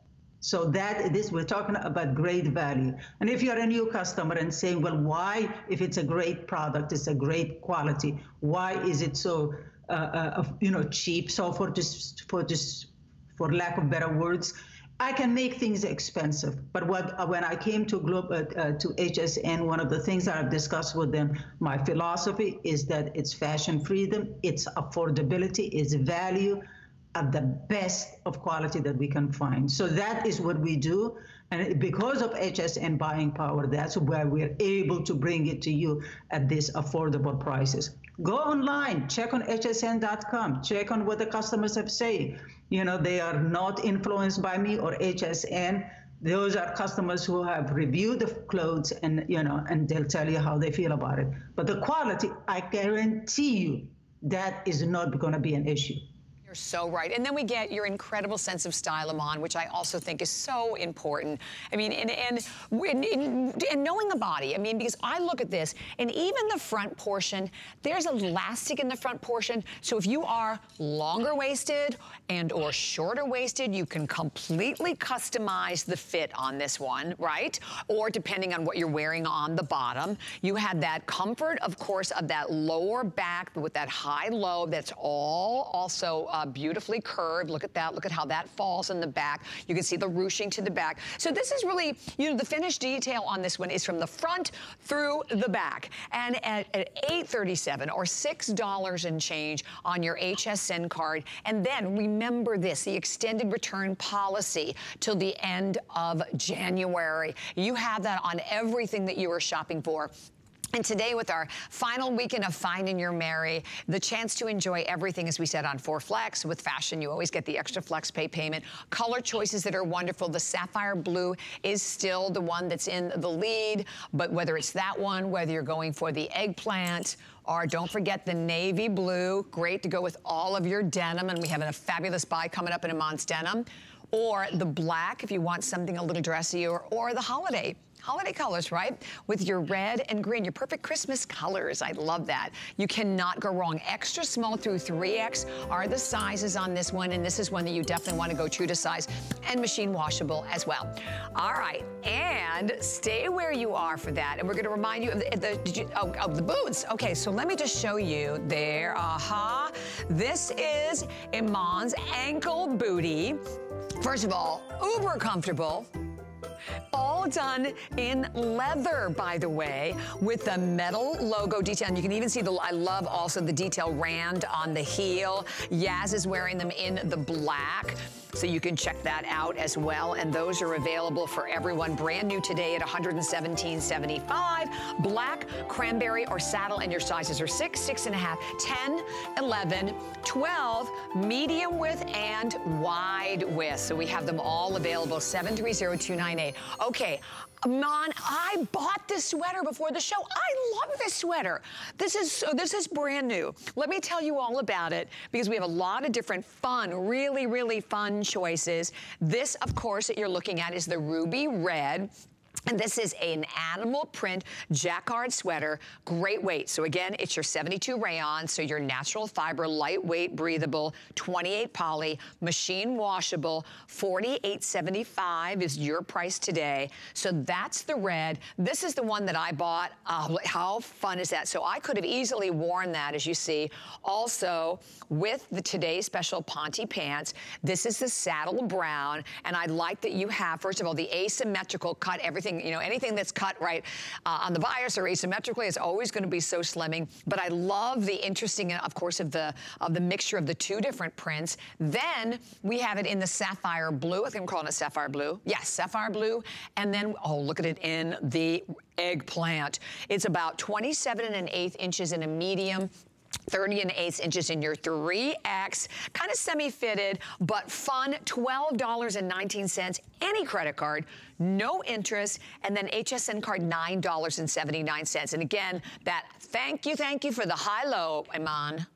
So that, this, we're talking about great value. And if you're a new customer and saying, well, why, if it's a great product, it's a great quality, why is it so, uh, uh, you know, cheap? So for just, for just, for lack of better words, I can make things expensive, but what, when I came to Globe, uh, uh, to H S N, one of the things that I've discussed with them, my philosophy is that it's fashion freedom, it's affordability, it's value at the best of quality that we can find. So that is what we do, and because of H S N buying power, that's where we're able to bring it to you at these affordable prices. Go online, check on H S N dot com, check on what the customers have said. You know, they are not influenced by me or H S N. Those are customers who have reviewed the clothes, and, you know, and they'll tell you how they feel about it. But the quality, I guarantee you, that is not gonna be an issue. So right. And then we get your incredible sense of style, Iman, which I also think is so important. I mean, and, and, and, and knowing the body, I mean, because I look at this, and even the front portion, there's elastic in the front portion, so if you are longer waisted and or shorter waisted, you can completely customize the fit on this one, right? Or depending on what you're wearing on the bottom, you have that comfort, of course, of that lower back with that high low, that's all also uh, beautifully curved. Look at that. Look at how that falls in the back. You can see the ruching to the back. So this is really, you know, the finished detail on this one is from the front through the back. And at, at eight thirty-seven or six dollars and change on your H S N card. And then remember this, the extended return policy till the end of January. You have that on everything that you are shopping for. And today, with our final weekend of Finding Your Mary, the chance to enjoy everything, as we said, on four flex. With fashion, you always get the extra flex pay payment. Color choices that are wonderful. The sapphire blue is still the one that's in the lead, but whether it's that one, whether you're going for the eggplant, or don't forget the navy blue, great to go with all of your denim, and we have a fabulous buy coming up in Iman's denim, or the black if you want something a little dressier, or the holiday. holiday colors, right? With your red and green, your perfect Christmas colors. I love that. You cannot go wrong. Extra small through three X are the sizes on this one, and this is one that you definitely want to go true to size, and machine washable as well. All right, and stay where you are for that. And we're going to remind you of the, the did you, oh, of the boots. Okay, so let me just show you there. Aha, uh-huh. This is Iman's ankle bootie. First of all, uber comfortable. All done in leather, by the way, with the metal logo detail. And you can even see the, I love also the detail rand on the heel. Yaz is wearing them in the black. So you can check that out as well. And those are available for everyone. Brand new today at one hundred seventeen seventy-five. Black, cranberry, or saddle. And your sizes are six, six and a half, ten, eleven, twelve, medium width, and wide width. So we have them all available, seven three zero two nine eight. Okay. Iman, I bought this sweater before the show. I love this sweater. This is so, this is brand new. Let me tell you all about it because we have a lot of different fun, really, really fun choices. This, of course, that you're looking at is the ruby red. And this is an animal print jacquard sweater, great weight. So again, it's your seventy-two rayon, so your natural fiber, lightweight, breathable, twenty-eight poly, machine washable, forty-eight seventy-five is your price today. So that's the red. This is the one that I bought. Oh, how fun is that? So I could have easily worn that, as you see. Also, with the today's special Ponte pants, this is the saddle brown, and I like that you have, first of all, the asymmetrical cut, everything. You know, anything that's cut right uh, on the bias or asymmetrically is always going to be so slimming. But I love the interesting, of course, of the of the mixture of the two different prints. Then we have it in the sapphire blue. I think I'm calling it sapphire blue. Yes, sapphire blue. And then, oh, look at it in the eggplant. It's about twenty-seven and an eighth inches in a medium, thirty and eighths inches in your three X, kind of semi-fitted, but fun, twelve dollars and nineteen cents, any credit card, no interest, and then H S N card, nine dollars and seventy-nine cents. And again, that thank you, thank you for the high-low, Iman.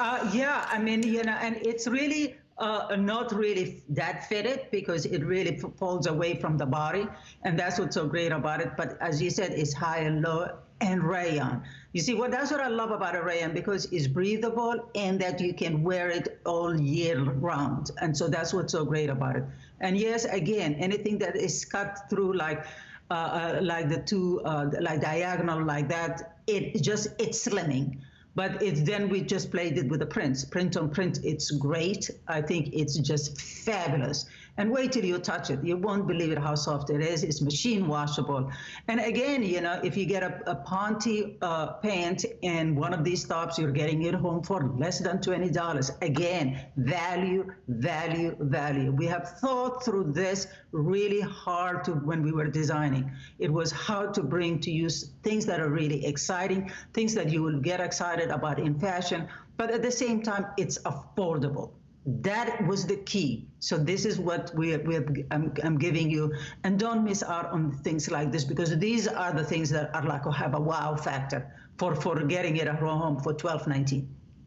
Uh, yeah, I mean, you know, and it's really uh, not really that fitted because it really folds away from the body, and that's what's so great about it. But as you said, it's high and low, and rayon. You see, well, that's what I love about a rayon, because it's breathable and that you can wear it all year round. And so that's what's so great about it. And yes, again, anything that is cut through like uh, uh, like the two, uh, like diagonal like that, it just, it's slimming. But it's then we just played it with the prints. Print on print, it's great. I think it's just fabulous. And wait till you touch it. You won't believe it how soft it is. It's machine washable. And again, you know, if you get a, a Ponte uh, pant in one of these tops, you're getting it home for less than twenty dollars. Again, value, value, value. We have thought through this really hard to, when we were designing. It was how to bring to use things that are really exciting, things that you will get excited about in fashion, but at the same time, it's affordable. That was the key. So this is what we, we have, I'm, I'm giving you. And don't miss out on things like this, because these are the things that are like, oh, have a wow factor for, for getting it at home for twelve ninety.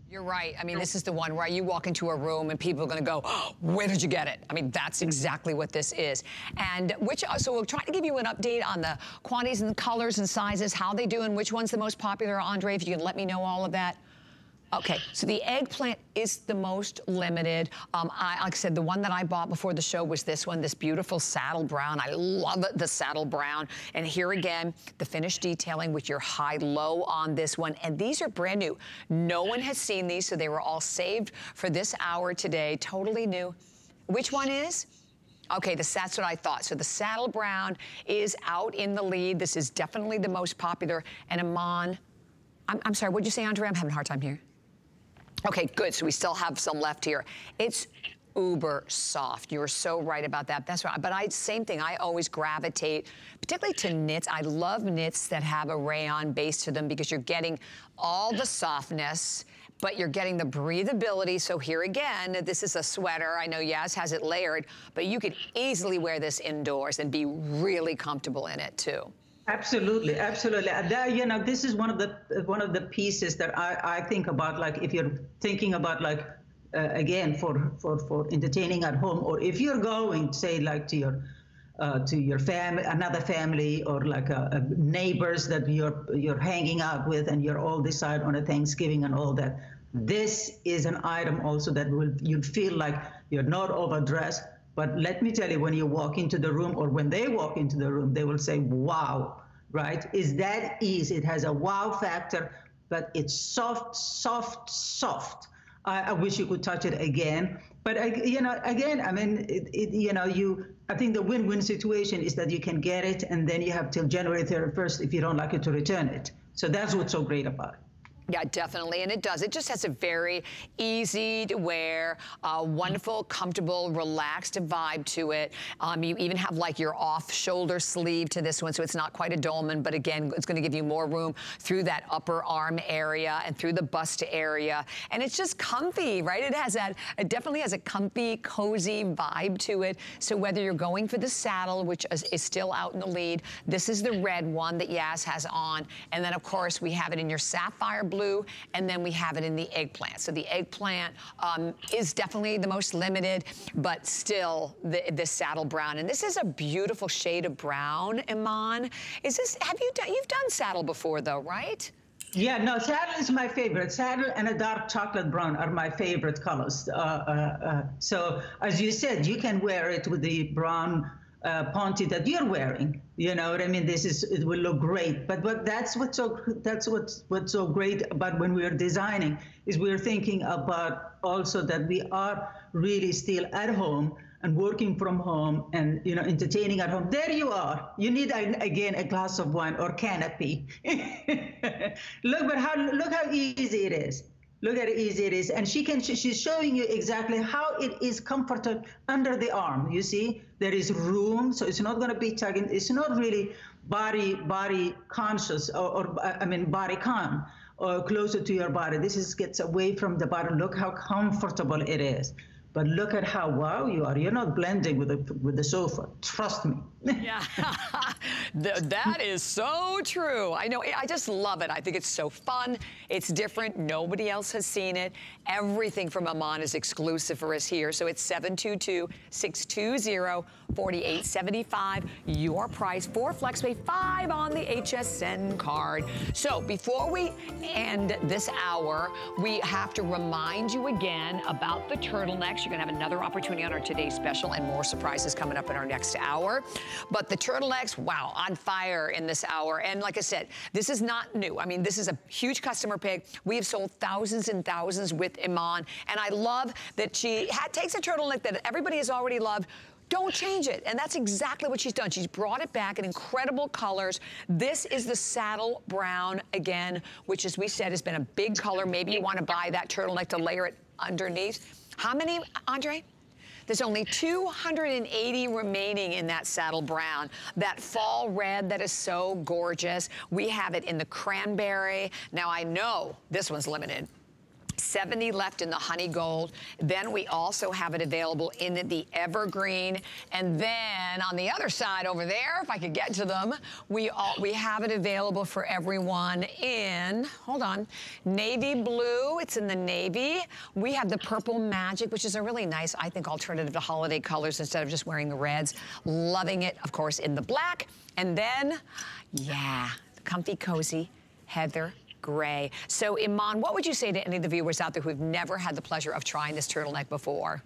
You're right. I mean, this is the one where you walk into a room and people are going to go, oh, where did you get it? I mean, that's exactly what this is. And which, so we'll try to give you an update on the quantities and the colors and sizes, how they do and which one's the most popular. Andre, if you can let me know all of that. Okay, so the eggplant is the most limited. Um, I, like I said, the one that I bought before the show was this one, this beautiful saddle brown. I love it, the saddle brown. And here again, the finished detailing with your high-low on this one. And these are brand new. No one has seen these, so they were all saved for this hour today. Totally new. Which one is? Okay, this, that's what I thought. So the saddle brown is out in the lead. This is definitely the most popular. And Iman, I'm, I'm sorry, what did you say, Andre? I'm having a hard time here. Okay, good. So we still have some left here. It's uber soft. You were so right about that. That's right. But I, same thing. I always gravitate, particularly to knits. I love knits that have a rayon base to them because you're getting all the softness, but you're getting the breathability. So here again, this is a sweater. I know Yaz has it layered, but you could easily wear this indoors and be really comfortable in it too. Absolutely, absolutely. That, you know, this is one of the one of the pieces that I, I think about. Like, if you're thinking about, like, uh, again, for, for for entertaining at home, or if you're going, say, like to your uh, to your family, another family, or like a, a neighbors that you're you're hanging out with, and you're all decide on a Thanksgiving and all that. This is an item also that will you'd feel like you're not overdressed. But let me tell you, when you walk into the room, or when they walk into the room, they will say, "Wow!" Right? It's that easy. It has a wow factor, but it's soft, soft, soft. I, I wish you could touch it again. But I, you know, again, I mean, it, it, you know, you. I think the win-win situation is that you can get it, and then you have till January thirty-first if you don't like it to return it. So that's what's so great about it. Yeah, definitely, and it does. It just has a very easy to wear, uh, wonderful, comfortable, relaxed vibe to it. Um, you even have like your off-shoulder sleeve to this one, so it's not quite a dolman, but again, it's gonna give you more room through that upper arm area and through the bust area. And it's just comfy, right? It has that, it definitely has a comfy, cozy vibe to it. So whether you're going for the saddle, which is, is still out in the lead, this is the red one that Yas has on. And then of course, we have it in your sapphire blue. Blue, and then we have it in the eggplant. So the eggplant um, is definitely the most limited, but still the, the saddle brown. And this is a beautiful shade of brown, Iman. Is this, have you done, you've done saddle before though, right? Yeah, no, saddle is my favorite. Saddle and a dark chocolate brown are my favorite colors. Uh, uh, uh, so as you said, you can wear it with the brown uh, ponte that you're wearing. You know what I mean? This is, it will look great. But what that's what's so that's what's what's so great about when we are designing is we're thinking about also that we are really still at home and working from home and, you know, entertaining at home. There you are. You need again a glass of wine or canopy. Look, but how look how easy it is. Look at how easy it is. And she can she, she's showing you exactly how it is comforted under the arm. You see, there is room, so it's not going to be tugging. It's not really body body conscious or, or I mean body calm or closer to your body. This is gets away from the body. Look how comfortable it is. But look at how wow you are. You're not blending with the, with the sofa. Trust me. Yeah, that is so true. I know, I just love it. I think it's so fun. It's different. Nobody else has seen it. Everything from Iman is exclusive for us here. So it's seven two two, six two zero, four eight seven five. Your price for FlexPay five on the H S N card. So before we end this hour, we have to remind you again about the turtlenecks. You're gonna have another opportunity on our today's special and more surprises coming up in our next hour. But the turtlenecks, wow, on fire in this hour. And like I said, this is not new. I mean, this is a huge customer pick. We have sold thousands and thousands with Iman. And I love that she had, takes a turtleneck that everybody has already loved. Don't change it. And that's exactly what she's done. She's brought it back in incredible colors. This is the saddle brown again, which, as we said, has been a big color. Maybe you want to buy that turtleneck to layer it underneath. How many, Andre? There's only two hundred eighty remaining in that saddle brown. That fall red that is so gorgeous. We have it in the cranberry. Now I know this one's limited. seventy left in the honey gold. Then we also have it available in the evergreen. And then on the other side over there, if I could get to them, we all, we have it available for everyone in, hold on, navy blue. It's in the navy. We have the purple magic, which is a really nice, I think, alternative to holiday colors instead of just wearing the reds. Loving it, of course, in the black. And then, yeah, comfy, cozy, heather gray. So Iman, what would you say to any of the viewers out there who've never had the pleasure of trying this turtleneck before?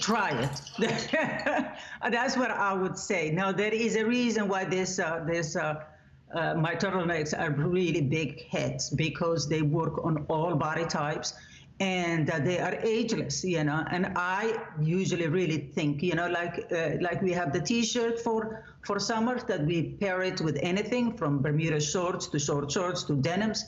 Try it. That's what I would say. Now, there is a reason why this, uh, this, uh, uh, my turtlenecks are really big hits, because they work on all body types and uh, they are ageless, you know, and I usually really think, you know, like, uh, like we have the t-shirt for for summer that we pair it with anything from Bermuda shorts to short shorts to denims.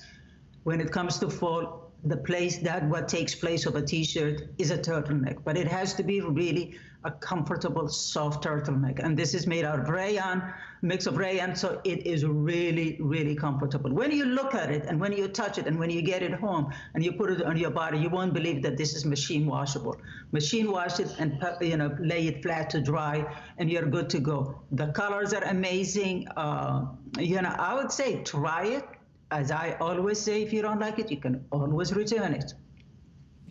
When it comes to fall, the place that what takes place of a t-shirt is a turtleneck, but it has to be really a comfortable, soft turtleneck. And this is made out of rayon, mix of rayon, so it is really, really comfortable. When you look at it and when you touch it and when you get it home and you put it on your body, you won't believe that this is machine washable. Machine wash it and, you know, lay it flat to dry and you're good to go. The colors are amazing. Uh, you know, I would say try it. As I always say, if you don't like it, you can always return it.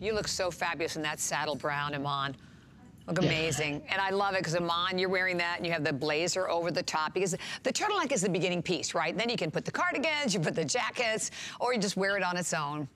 You look so fabulous in that saddle brown, Iman. Look amazing. Yeah. And I love it because, Iman, you're wearing that and you have the blazer over the top because the turtleneck is the beginning piece, right? And then you can put the cardigans, you put the jackets, or you just wear it on its own.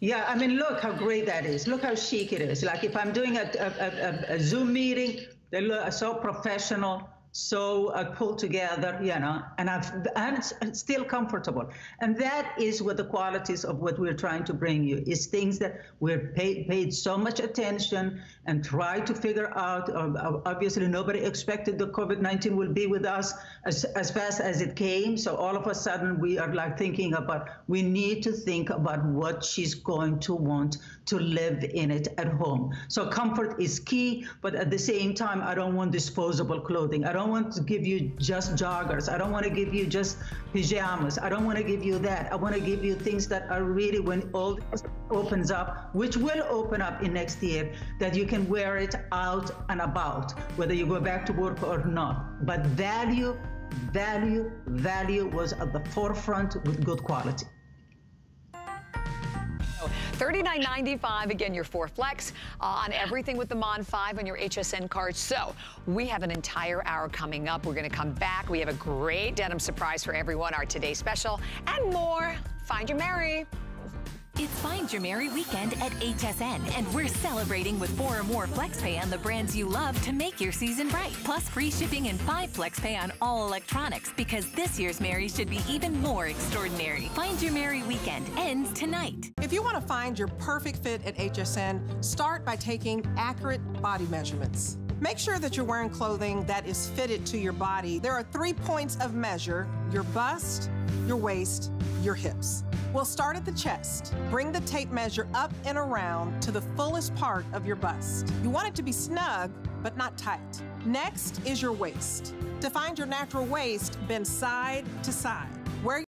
Yeah, I mean, look how great that is. Look how chic it is. Like if I'm doing a, a, a, a Zoom meeting, they look so professional, so uh, pulled together, you know, and, I've, and it's, it's still comfortable. And that is what the qualities of what we're trying to bring you is things that we're paid, paid so much attention and try to figure out. Uh, obviously, nobody expected the COVID nineteen will be with us as, as fast as it came. So all of a sudden we are like thinking about, we need to think about what she's going to want to live in it at home. So comfort is key, but at the same time, I don't want disposable clothing. I don't I don't want to give you just joggers. I don't want to give you just pajamas. I don't want to give you that. I want to give you things that are really, when all this opens up, which will open up in next year, that you can wear it out and about, whether you go back to work or not. But value, value, value was at the forefront with good quality. thirty-nine ninety-five, again, your four flex uh, on everything with the Mon five on your H S N card. So we have an entire hour coming up. We're going to come back. We have a great denim surprise for everyone, our Today Special, and more. Find Your Mary. It's Find Your Mary weekend at H S N, and we're celebrating with four or more FlexPay on the brands you love to make your season bright. Plus free shipping and five FlexPay on all electronics, because this year's Mary should be even more extraordinary. Find Your Mary weekend ends tonight. If you want to find your perfect fit at H S N, start by taking accurate body measurements. Make sure that you're wearing clothing that is fitted to your body. There are three points of measure: your bust, your waist, your hips. We'll start at the chest. Bring the tape measure up and around to the fullest part of your bust. You want it to be snug, but not tight. Next is your waist. To find your natural waist, bend side to side.